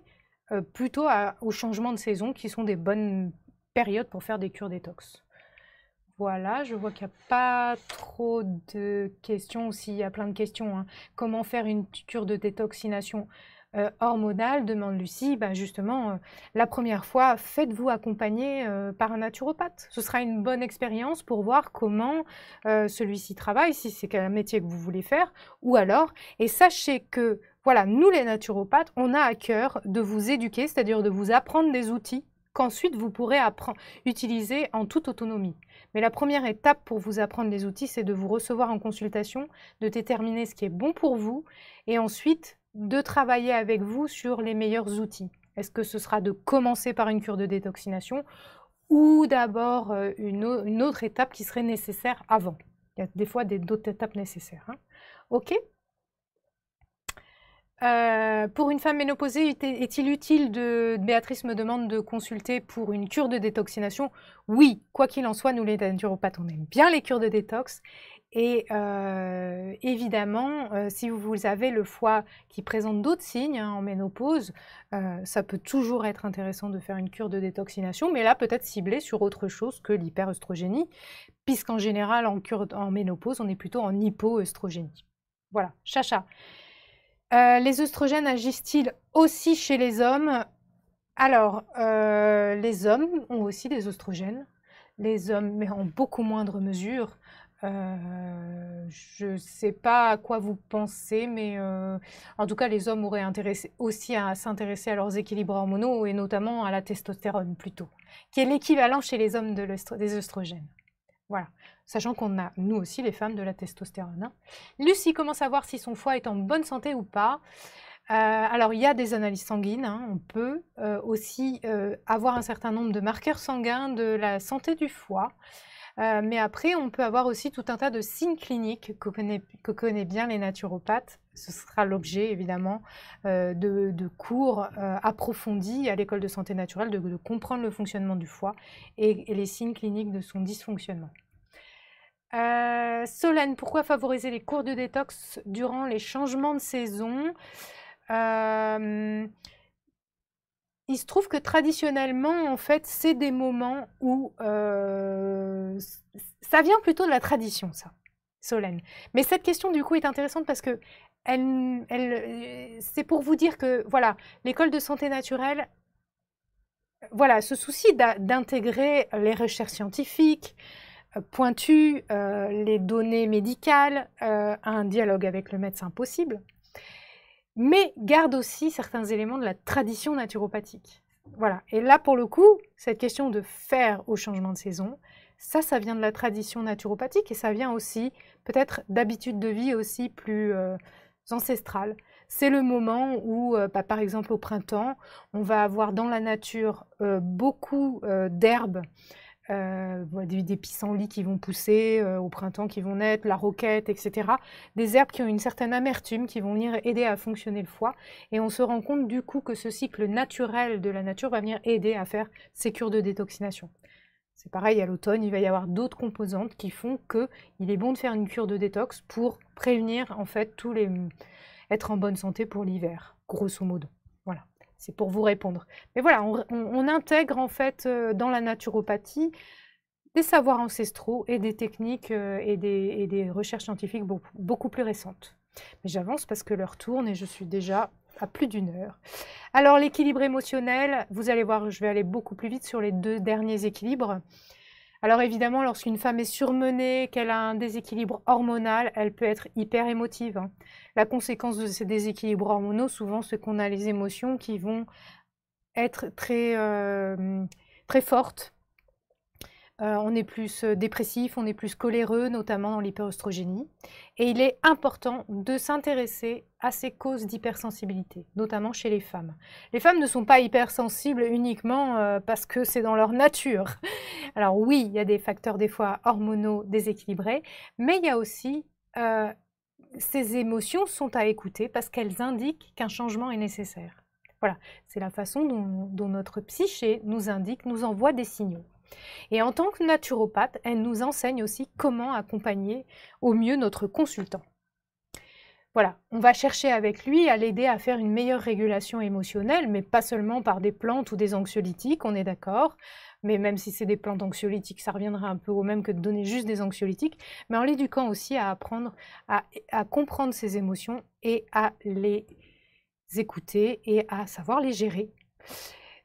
Euh, plutôt à, aux changements de saison qui sont des bonnes périodes pour faire des cures détox. Voilà, je vois qu'il n'y a pas trop de questions, s'il y a plein de questions. Hein. Comment faire une cure de détoxination euh, hormonale, demande Lucie. Ben justement, euh, la première fois, faites-vous accompagner euh, par un naturopathe. Ce sera une bonne expérience pour voir comment euh, celui-ci travaille, si c'est un métier que vous voulez faire, ou alors, et sachez que voilà, nous les naturopathes, on a à cœur de vous éduquer, c'est-à-dire de vous apprendre des outils qu'ensuite vous pourrez utiliser en toute autonomie. Mais la première étape pour vous apprendre les outils, c'est de vous recevoir en consultation, de déterminer ce qui est bon pour vous et ensuite de travailler avec vous sur les meilleurs outils. Est-ce que ce sera de commencer par une cure de détoxination ou d'abord une autre étape qui serait nécessaire avant? Il y a des fois d'autres étapes nécessaires. Hein. Ok ? Euh, pour une femme ménopausée, est-il utile de... Béatrice me demande de consulter pour une cure de détoxination. Oui, quoi qu'il en soit, nous les naturopathes, on aime bien les cures de détox. Et euh, évidemment, euh, si vous avez le foie qui présente d'autres signes hein, en ménopause, euh, ça peut toujours être intéressant de faire une cure de détoxination, mais là peut-être ciblée sur autre chose que l'hyperœstrogénie, puisqu'en général, en, cure... en ménopause, on est plutôt en hypoœstrogénie. Voilà, chacha. Euh, les œstrogènes agissent-ils aussi chez les hommes? Alors, euh, les hommes ont aussi des œstrogènes. Les hommes, mais en beaucoup moindre mesure. Euh, je ne sais pas à quoi vous pensez, mais euh, en tout cas, les hommes auraient intéressé aussi à s'intéresser à leurs équilibres hormonaux et notamment à la testostérone plutôt, qui est l'équivalent chez les hommes de l'œstro- des œstrogènes. Voilà, sachant qu'on a, nous aussi, les femmes, de la testostérone. Hein. Lucie, comment savoir si son foie est en bonne santé ou pas? euh, Alors, il y a des analyses sanguines. Hein. On peut euh, aussi euh, avoir un certain nombre de marqueurs sanguins de la santé du foie. Euh, mais après, on peut avoir aussi tout un tas de signes cliniques que connaît, que connaît bien les naturopathes. Ce sera l'objet, évidemment, euh, de, de cours euh, approfondis à l'école de santé naturelle, de, de comprendre le fonctionnement du foie et, et les signes cliniques de son dysfonctionnement. Euh, Solène, pourquoi favoriser les cours de détox durant les changements de saison? euh, Il se trouve que traditionnellement, en fait, c'est des moments où... Euh, ça vient plutôt de la tradition, ça, Solène. Mais cette question, du coup, est intéressante parce que elle, elle, c'est pour vous dire que, voilà, l'école de santé naturelle... Voilà, ce souci d'intégrer les recherches scientifiques... pointu, euh, les données médicales, euh, un dialogue avec le médecin possible, mais garde aussi certains éléments de la tradition naturopathique. Voilà. Et là, pour le coup, cette question de faire au changement de saison, ça, ça vient de la tradition naturopathique et ça vient aussi peut-être d'habitudes de vie aussi plus euh, ancestrales. C'est le moment où, euh, bah, par exemple, au printemps, on va avoir dans la nature euh, beaucoup euh, d'herbes, Euh, des, des pissenlits qui vont pousser euh, au printemps, qui vont naître, la roquette, et cetera. Des herbes qui ont une certaine amertume, qui vont venir aider à fonctionner le foie. Et on se rend compte du coup que ce cycle naturel de la nature va venir aider à faire ces cures de détoxination. C'est pareil, à l'automne, il va y avoir d'autres composantes qui font qu'il est bon de faire une cure de détox pour prévenir, en fait, tous les... être en bonne santé pour l'hiver, grosso modo. Voilà. C'est pour vous répondre. Mais voilà, on, on intègre en fait euh, dans la naturopathie des savoirs ancestraux et des techniques euh, et, des, et des recherches scientifiques beaucoup, beaucoup plus récentes. Mais j'avance parce que l'heure tourne et je suis déjà à plus d'une heure. Alors l'équilibre émotionnel, vous allez voir, je vais aller beaucoup plus vite sur les deux derniers équilibres. Alors évidemment, lorsqu'une femme est surmenée, qu'elle a un déséquilibre hormonal, elle peut être hyper émotive. La conséquence de ces déséquilibres hormonaux, souvent, c'est qu'on a les émotions qui vont être très, euh, très fortes. Euh, on est plus dépressif, on est plus coléreux, notamment dans l'hyperœstrogénie. Et il est important de s'intéresser à ces causes d'hypersensibilité, notamment chez les femmes. Les femmes ne sont pas hypersensibles uniquement euh, parce que c'est dans leur nature. Alors oui, il y a des facteurs des fois hormonaux déséquilibrés, mais il y a aussi euh, ces émotions sont à écouter parce qu'elles indiquent qu'un changement est nécessaire. Voilà, c'est la façon dont, dont notre psyché nous indique, nous envoie des signaux. Et en tant que naturopathe, elle nous enseigne aussi comment accompagner au mieux notre consultant. Voilà, on va chercher avec lui à l'aider à faire une meilleure régulation émotionnelle, mais pas seulement par des plantes ou des anxiolytiques, on est d'accord. Mais même si c'est des plantes anxiolytiques, ça reviendrait un peu au même que de donner juste des anxiolytiques, mais en l'éduquant aussi à apprendre à, à comprendre ses émotions et à les écouter et à savoir les gérer.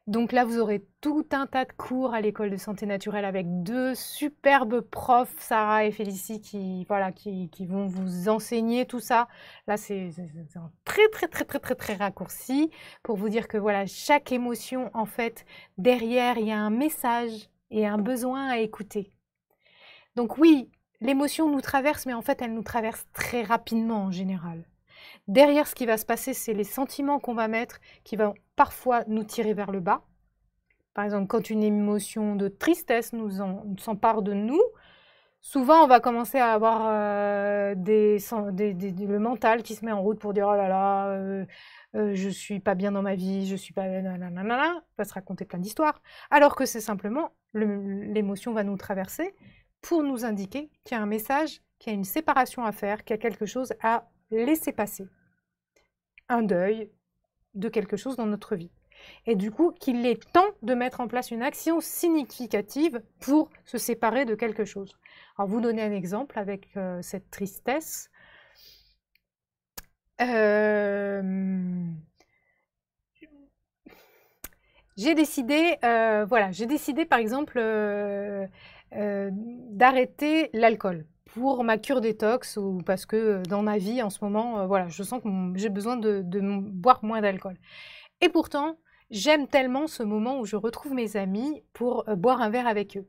Donc là, vous aurez tout un tas de cours à l'école de santé naturelle avec deux superbes profs, Sarah et Félicie, qui, voilà, qui, qui vont vous enseigner tout ça. Là, c'est un très, très, très, très, très, très raccourci pour vous dire que voilà, chaque émotion, en fait, derrière, il y a un message et un besoin à écouter. Donc oui, l'émotion nous traverse, mais en fait, elle nous traverse très rapidement en général. Derrière, ce qui va se passer, c'est les sentiments qu'on va mettre qui vont parfois nous tirer vers le bas. Par exemple, quand une émotion de tristesse nous en, s'empare de nous, souvent on va commencer à avoir euh, des, des, des, le mental qui se met en route pour dire « Oh là là, euh, euh, je suis pas bien dans ma vie, je suis pas... » On va se raconter plein d'histoires. Alors que c'est simplement, l'émotion va nous traverser pour nous indiquer qu'il y a un message, qu'il y a une séparation à faire, qu'il y a quelque chose à laisser passer, un deuil de quelque chose dans notre vie. Et du coup, qu'il est temps de mettre en place une action significative pour se séparer de quelque chose. Alors, vous donnez un exemple avec euh, cette tristesse. Euh... J'ai décidé, euh, voilà, j'ai décidé par exemple euh, euh, d'arrêter l'alcool pour ma cure détox ou parce que dans ma vie en ce moment, euh, voilà, je sens que j'ai besoin de, de boire moins d'alcool. Et pourtant, j'aime tellement ce moment où je retrouve mes amis pour euh, boire un verre avec eux.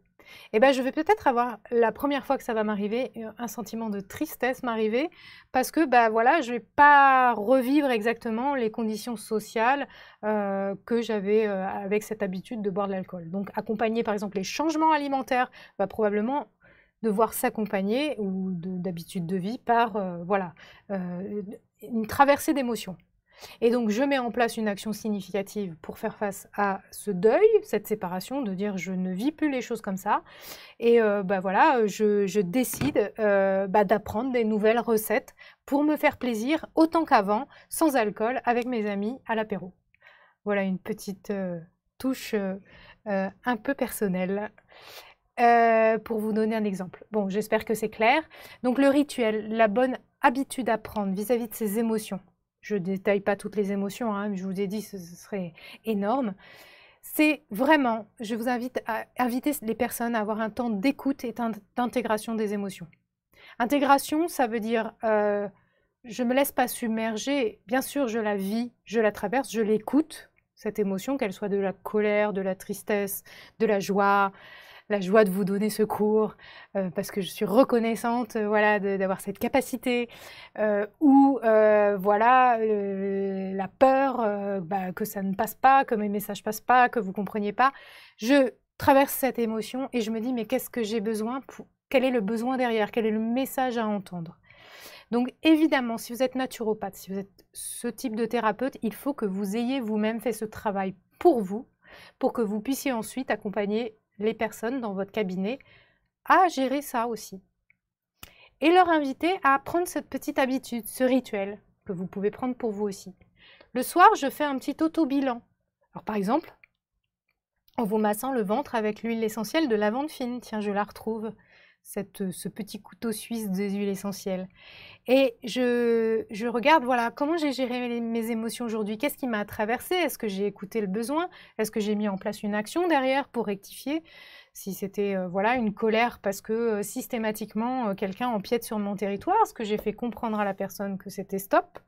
Et ben, je vais peut-être avoir, la première fois que ça va m'arriver, un sentiment de tristesse m'arriver parce que ben, voilà, je ne vais pas revivre exactement les conditions sociales euh, que j'avais euh, avec cette habitude de boire de l'alcool. Donc, accompagner par exemple les changements alimentaires va probablement devoir s'accompagner ou d'habitude de, de vie par euh, voilà, euh, une traversée d'émotions. Et donc, je mets en place une action significative pour faire face à ce deuil, cette séparation, de dire je ne vis plus les choses comme ça. Et euh, bah, voilà, je, je décide euh, bah, d'apprendre des nouvelles recettes pour me faire plaisir autant qu'avant, sans alcool, avec mes amis à l'apéro. Voilà une petite euh, touche euh, euh, un peu personnelle. Euh, pour vous donner un exemple. Bon, j'espère que c'est clair. Donc, le rituel, la bonne habitude à prendre vis-à-vis de ses émotions. Je ne détaille pas toutes les émotions, hein, mais je vous ai dit, ce, ce serait énorme. C'est vraiment, je vous invite à inviter les personnes à avoir un temps d'écoute et d'intégration des émotions. Intégration, ça veut dire, euh, je ne me laisse pas submerger. Bien sûr, je la vis, je la traverse, je l'écoute, cette émotion, qu'elle soit de la colère, de la tristesse, de la joie, la joie de vous donner ce cours, euh, parce que je suis reconnaissante euh, voilà, d'avoir cette capacité, euh, ou euh, voilà, euh, la peur euh, bah, que ça ne passe pas, que mes messages ne passent pas, que vous ne compreniez pas. Je traverse cette émotion et je me dis, mais qu'est-ce que j'ai besoin pour... Quel est le besoin derrière? Quel est le message à entendre? Donc évidemment, si vous êtes naturopathe, si vous êtes ce type de thérapeute, il faut que vous ayez vous-même fait ce travail pour vous, pour que vous puissiez ensuite accompagner les personnes dans votre cabinet à gérer ça aussi. Et leur inviter à prendre cette petite habitude, ce rituel que vous pouvez prendre pour vous aussi. Le soir, je fais un petit auto-bilan. Alors par exemple, en vous massant le ventre avec l'huile essentielle de lavande fine. Tiens, je la retrouve, cette, ce petit couteau suisse des huiles essentielles. Et je, je regarde, voilà, comment j'ai géré mes, mes émotions aujourd'hui? Qu'est-ce qui m'a traversé? Est-ce que j'ai écouté le besoin? Est-ce que j'ai mis en place une action derrière pour rectifier? si c'était euh, voilà, une colère parce que euh, systématiquement, euh, quelqu'un empiète sur mon territoire, ce que j'ai fait comprendre à la personne que c'était stop.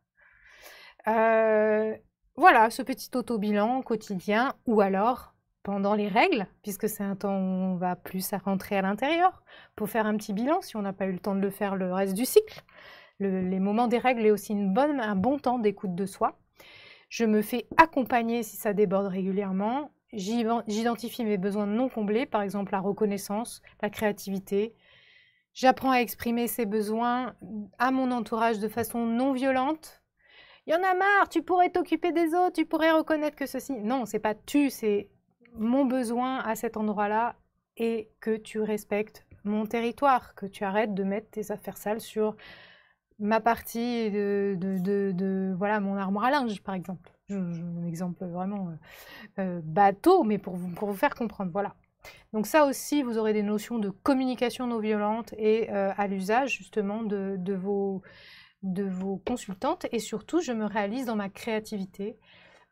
Euh, voilà, ce petit auto-bilan quotidien, ou alors pendant les règles, puisque c'est un temps où on va plus à rentrer à l'intérieur, pour faire un petit bilan si on n'a pas eu le temps de le faire le reste du cycle. Le, les moments des règles est aussi une bonne, un bon temps d'écoute de soi. Je me fais accompagner si ça déborde régulièrement. J'identifie mes besoins non comblés, par exemple la reconnaissance, la créativité. J'apprends à exprimer ces besoins à mon entourage de façon non violente. Il y en a marre, tu pourrais t'occuper des autres, tu pourrais reconnaître que ceci... Non, c'est pas tu, c'est mon besoin à cet endroit-là et que tu respectes mon territoire, que tu arrêtes de mettre tes affaires sales sur ma partie de, de, de, de voilà, mon armoire à linge, par exemple. Un exemple vraiment euh, bateau, mais pour vous, pour vous faire comprendre, voilà. Donc ça aussi, vous aurez des notions de communication non violente et euh, à l'usage justement de, de, vos, de vos consultantes. Et surtout, je me réalise dans ma créativité.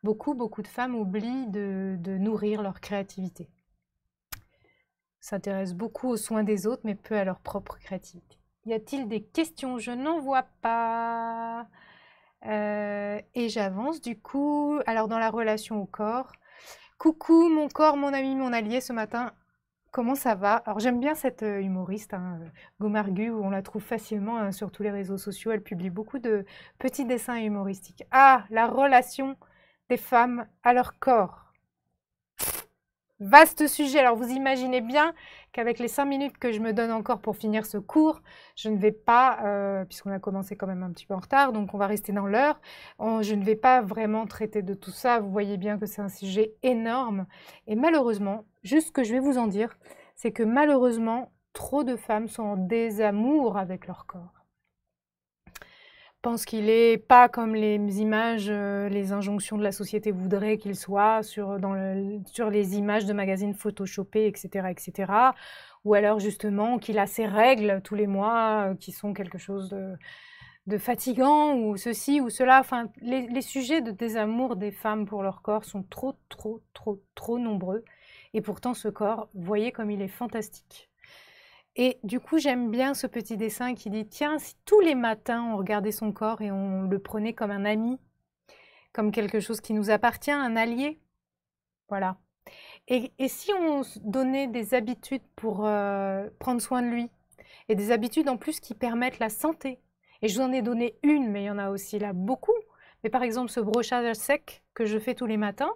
Beaucoup, beaucoup de femmes oublient de, de nourrir leur créativité. S'intéressent beaucoup aux soins des autres, mais peu à leur propre créativité. Y a-t-il des questions? Je n'en vois pas. Euh, et j'avance du coup, alors dans la relation au corps, coucou mon corps, mon ami, mon allié ce matin, comment ça va? Alors j'aime bien cette euh, humoriste, hein, Go Margu, où on la trouve facilement hein, sur tous les réseaux sociaux, elle publie beaucoup de petits dessins humoristiques. Ah, la relation des femmes à leur corps, vaste sujet, alors vous imaginez bien qu'avec les cinq minutes que je me donne encore pour finir ce cours, je ne vais pas, euh, puisqu'on a commencé quand même un petit peu en retard, donc on va rester dans l'heure, je ne vais pas vraiment traiter de tout ça. Vous voyez bien que c'est un sujet énorme. Et malheureusement, juste ce que je vais vous en dire, c'est que malheureusement, trop de femmes sont en désamour avec leur corps. Pense qu'il n'est pas comme les images, euh, les injonctions de la société voudraient qu'il soit sur, dans le, sur les images de magazines photoshopées, et cetera, et cetera. Ou alors justement qu'il a ses règles tous les mois euh, qui sont quelque chose de, de fatigant ou ceci ou cela. Enfin, les, les sujets de désamour des femmes pour leur corps sont trop, trop, trop, trop nombreux. Et pourtant, ce corps, voyez comme il est fantastique. Et du coup, j'aime bien ce petit dessin qui dit « Tiens, si tous les matins, on regardait son corps et on le prenait comme un ami, comme quelque chose qui nous appartient, un allié. » Voilà. Et, et si on donnait des habitudes pour euh, prendre soin de lui, et des habitudes en plus qui permettent la santé. Et je vous en ai donné une, mais il y en a aussi là beaucoup. Mais par exemple, ce brochage sec que je fais tous les matins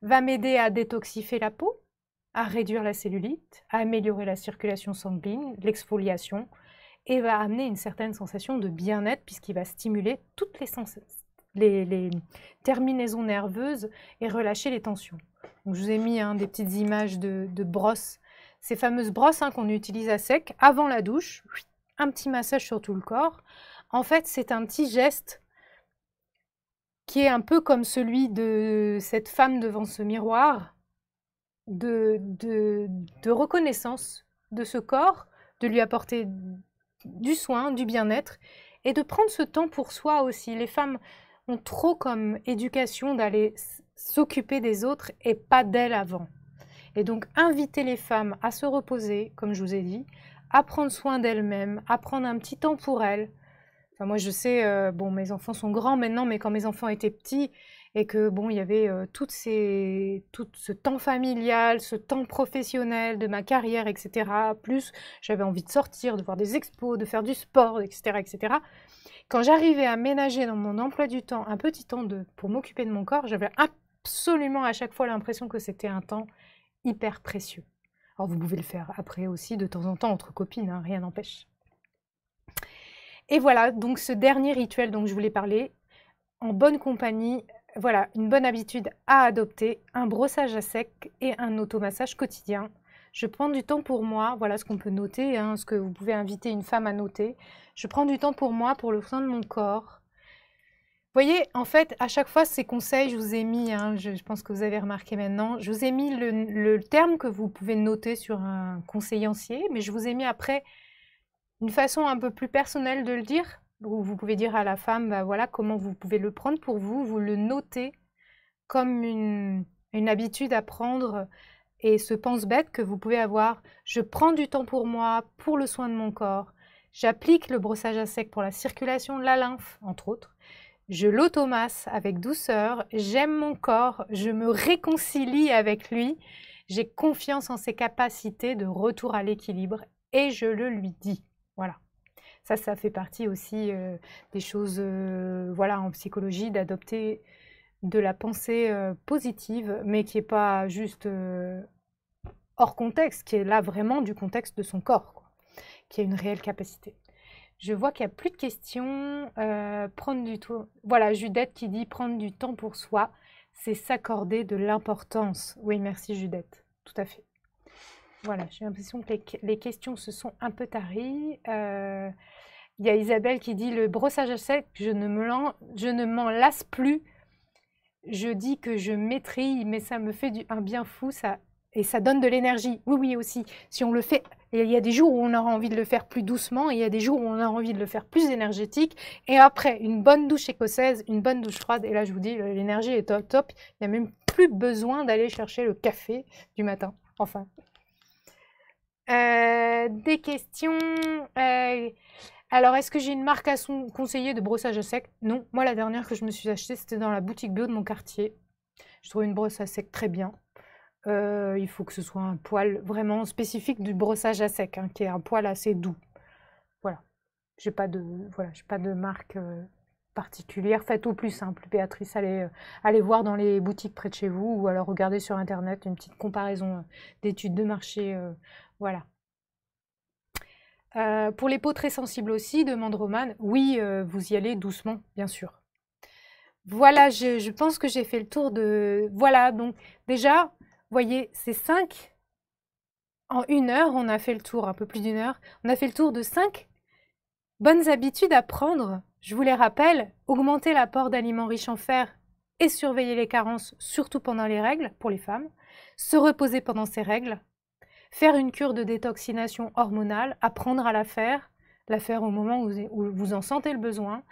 va m'aider à détoxifier la peau, à réduire la cellulite, à améliorer la circulation sanguine, l'exfoliation, et va amener une certaine sensation de bien-être puisqu'il va stimuler toutes les, les, les terminaisons nerveuses et relâcher les tensions. Donc, je vous ai mis hein, des petites images de, de brosses, ces fameuses brosses hein, qu'on utilise à sec avant la douche, un petit massage sur tout le corps. En fait, c'est un petit geste qui est un peu comme celui de cette femme devant ce miroir, De, de, de reconnaissance de ce corps, de lui apporter du soin, du bien-être et de prendre ce temps pour soi aussi. Les femmes ont trop comme éducation d'aller s'occuper des autres et pas d'elles avant. Et donc, inviter les femmes à se reposer, comme je vous ai dit, à prendre soin d'elles-mêmes, à prendre un petit temps pour elles. Enfin, moi, je sais, euh, bon, mes enfants sont grands maintenant, mais quand mes enfants étaient petits, et que bon, il y avait euh, toutes ces, tout ce temps familial, ce temps professionnel de ma carrière, et cetera. Plus, j'avais envie de sortir, de voir des expos, de faire du sport, et cetera, et cetera. Quand j'arrivais à ménager dans mon emploi du temps un petit temps de, pour m'occuper de mon corps, j'avais absolument à chaque fois l'impression que c'était un temps hyper précieux. Alors, vous pouvez le faire après aussi, de temps en temps, entre copines, hein, rien n'empêche. Et voilà, donc ce dernier rituel dont je voulais parler, en bonne compagnie, voilà, une bonne habitude à adopter, un brossage à sec et un automassage quotidien. Je prends du temps pour moi, voilà ce qu'on peut noter, hein, ce que vous pouvez inviter une femme à noter. Je prends du temps pour moi, pour le soin de mon corps. Vous voyez, en fait, à chaque fois, ces conseils, je vous ai mis, hein, je, je pense que vous avez remarqué maintenant, je vous ai mis le, le terme que vous pouvez noter sur un conseillancier, mais je vous ai mis après une façon un peu plus personnelle de le dire. Vous pouvez dire à la femme, bah voilà, comment vous pouvez le prendre pour vous, vous le notez comme une, une habitude à prendre et ce pense-bête que vous pouvez avoir. Je prends du temps pour moi, pour le soin de mon corps. J'applique le brossage à sec pour la circulation de la lymphe, entre autres. Je l'automasse avec douceur. J'aime mon corps. Je me réconcilie avec lui. J'ai confiance en ses capacités de retour à l'équilibre et je le lui dis. Voilà. Ça, ça fait partie aussi euh, des choses euh, voilà, en psychologie, d'adopter de la pensée euh, positive, mais qui n'est pas juste euh, hors contexte, qui est là vraiment du contexte de son corps, quoi, qui a une réelle capacité. Je vois qu'il n'y a plus de questions. Euh, prendre du temps. Voilà, Judith qui dit « prendre du temps pour soi, c'est s'accorder de l'importance ». Oui, merci Judith, tout à fait. Voilà, j'ai l'impression que les, les questions se sont un peu taries. Euh, y a Isabelle qui dit « le brossage à sec, je ne m'en lasse plus. Je dis que je maîtrise, mais ça me fait du, un bien fou ça, et ça donne de l'énergie. » Oui, oui, aussi. Si on le fait, il y a des jours où on aura envie de le faire plus doucement, il y a des jours où on a envie de le faire plus énergétique. Et après, une bonne douche écossaise, une bonne douche froide. Et là, je vous dis, l'énergie est top, top. Il n'y a même plus besoin d'aller chercher le café du matin. Enfin. Euh, des questions. Euh, alors, est-ce que j'ai une marque à son conseiller de brossage à sec? Non. Moi, la dernière que je me suis achetée, c'était dans la boutique bio de mon quartier. Je trouvais une brosse à sec très bien. Euh, il faut que ce soit un poil vraiment spécifique du brossage à sec, hein, qui est un poil assez doux. Voilà. J'ai pas de, voilà, j'ai pas de marque euh, particulière. Faites au plus simple. Béatrice, allez, euh, allez voir dans les boutiques près de chez vous ou alors regardez sur Internet une petite comparaison euh, d'études de marché. Euh, voilà. Euh, pour les peaux très sensibles aussi, demande Romane, oui, euh, vous y allez doucement, bien sûr. Voilà, je, je pense que j'ai fait le tour de... Voilà, donc déjà... Voyez, c'est cinq. En une heure, on a fait le tour, un peu plus d'une heure. On a fait le tour de cinq bonnes habitudes à prendre. Je vous les rappelle, augmenter l'apport d'aliments riches en fer et surveiller les carences, surtout pendant les règles, pour les femmes. Se reposer pendant ces règles. Faire une cure de détoxination hormonale, apprendre à la faire. La faire au moment où vous en sentez le besoin.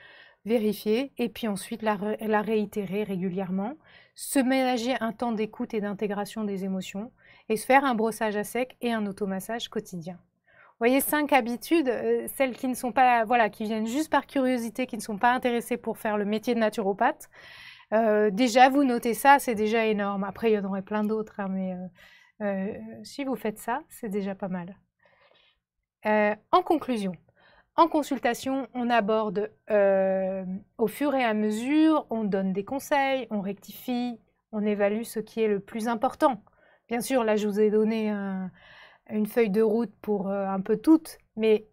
Vérifier et puis ensuite la, ré la réitérer régulièrement, se ménager un temps d'écoute et d'intégration des émotions et se faire un brossage à sec et un automassage quotidien. Vous voyez, cinq habitudes, euh, celles qui ne sont pas, voilà, qui viennent juste par curiosité, qui ne sont pas intéressées pour faire le métier de naturopathe. Euh, déjà, vous notez ça, c'est déjà énorme. Après, il y en aurait plein d'autres, hein, mais euh, euh, si vous faites ça, c'est déjà pas mal. Euh, en conclusion, en consultation, on aborde euh, au fur et à mesure, on donne des conseils, on rectifie, on évalue ce qui est le plus important. Bien sûr, là, je vous ai donné un, une feuille de route pour euh, un peu toutes, mais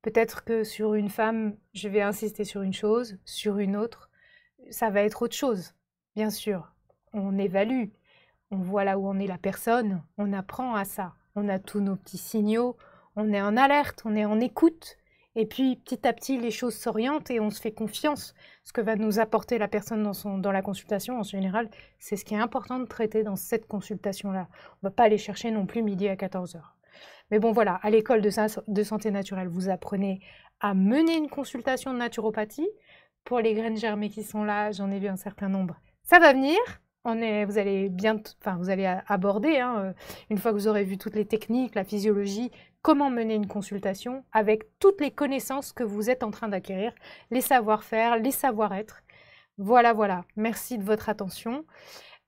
peut-être que sur une femme, je vais insister sur une chose, sur une autre, ça va être autre chose. Bien sûr, on évalue, on voit là où en est la personne, on apprend à ça, on a tous nos petits signaux, on est en alerte, on est en écoute. Et puis, petit à petit, les choses s'orientent et on se fait confiance. Ce que va nous apporter la personne dans, son, dans la consultation, en général, c'est ce qui est important de traiter dans cette consultation-là. On ne va pas aller chercher non plus midi à quatorze heures. Mais bon, voilà, à l'école de, de santé naturelle, vous apprenez à mener une consultation de naturopathie. Pour les graines germées qui sont là, j'en ai vu un certain nombre. Ça va venir. On est, vous, allez bien, enfin, vous allez aborder, hein, une fois que vous aurez vu toutes les techniques, la physiologie, comment mener une consultation avec toutes les connaissances que vous êtes en train d'acquérir, les savoir-faire, les savoir-être. Voilà, voilà. Merci de votre attention.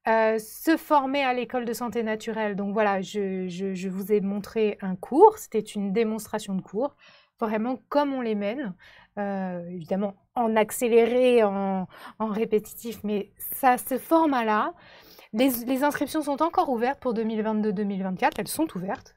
Euh, se former à l'école de santé naturelle. Donc voilà, je, je, je vous ai montré un cours. C'était une démonstration de cours. Vraiment comme on les mène. Euh, évidemment, en accéléré, en, en répétitif, mais ça, ce format-là, les, les inscriptions sont encore ouvertes pour deux mille vingt-deux deux mille vingt-quatre, elles sont ouvertes,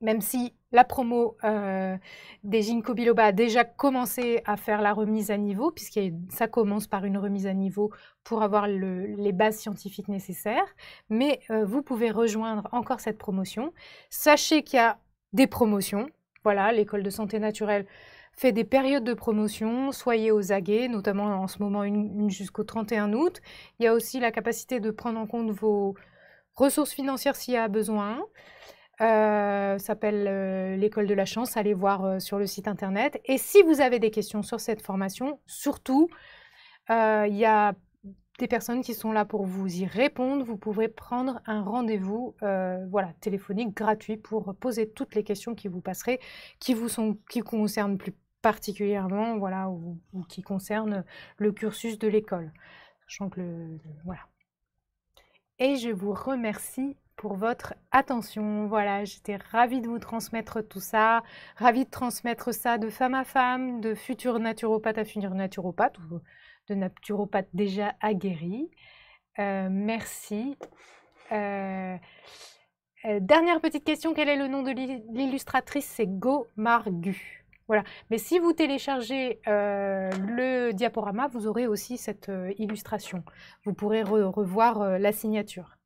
même si la promo euh, des Ginkgo Biloba a déjà commencé à faire la remise à niveau, puisque ça commence par une remise à niveau pour avoir le, les bases scientifiques nécessaires, mais euh, vous pouvez rejoindre encore cette promotion. Sachez qu'il y a des promotions, voilà, l'école de santé naturelle fait des périodes de promotion, soyez aux aguets, notamment en ce moment une, une jusqu'au trente et un août. Il y a aussi la capacité de prendre en compte vos ressources financières s'il y a besoin. Euh, ça s'appelle euh, l'école de la chance, allez voir euh, sur le site internet. Et si vous avez des questions sur cette formation, surtout, euh, il y a des personnes qui sont là pour vous y répondre. Vous pouvez prendre un rendez-vous euh, voilà, téléphonique gratuit pour poser toutes les questions qui vous passerez, qui vous sont, qui concernent plus particulièrement, voilà, ou, ou qui concernent le cursus de l'école. Sachant que le, voilà. Et je vous remercie pour votre attention. Voilà, j'étais ravie de vous transmettre tout ça, ravie de transmettre ça de femme à femme, de futur naturopathe à futur naturopathe, ou de naturopathe déjà aguerri. Euh, merci. Euh, euh, dernière petite question, quel est le nom de l'illustratrice? C'est Go Margu. Voilà, mais si vous téléchargez euh, le diaporama, vous aurez aussi cette euh, illustration. Vous pourrez re revoir euh, la signature.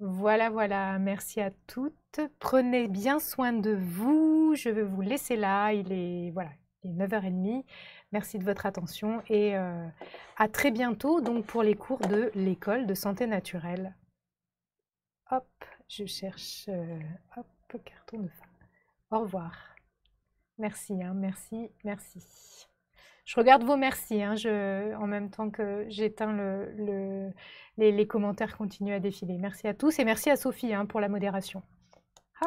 Voilà, voilà, merci à toutes. Prenez bien soin de vous. Je vais vous laisser là. Il est, voilà, il est neuf heures trente. Merci de votre attention et euh, à très bientôt donc, pour les cours de l'école de santé naturelle. Hop, je cherche euh, hop, carton de fin. Au revoir. Merci, hein, merci, merci. Je regarde vos merci, hein, je, en même temps que j'éteins le, le, les, les commentaires continuent à défiler. Merci à tous et merci à Sophie hein, pour la modération.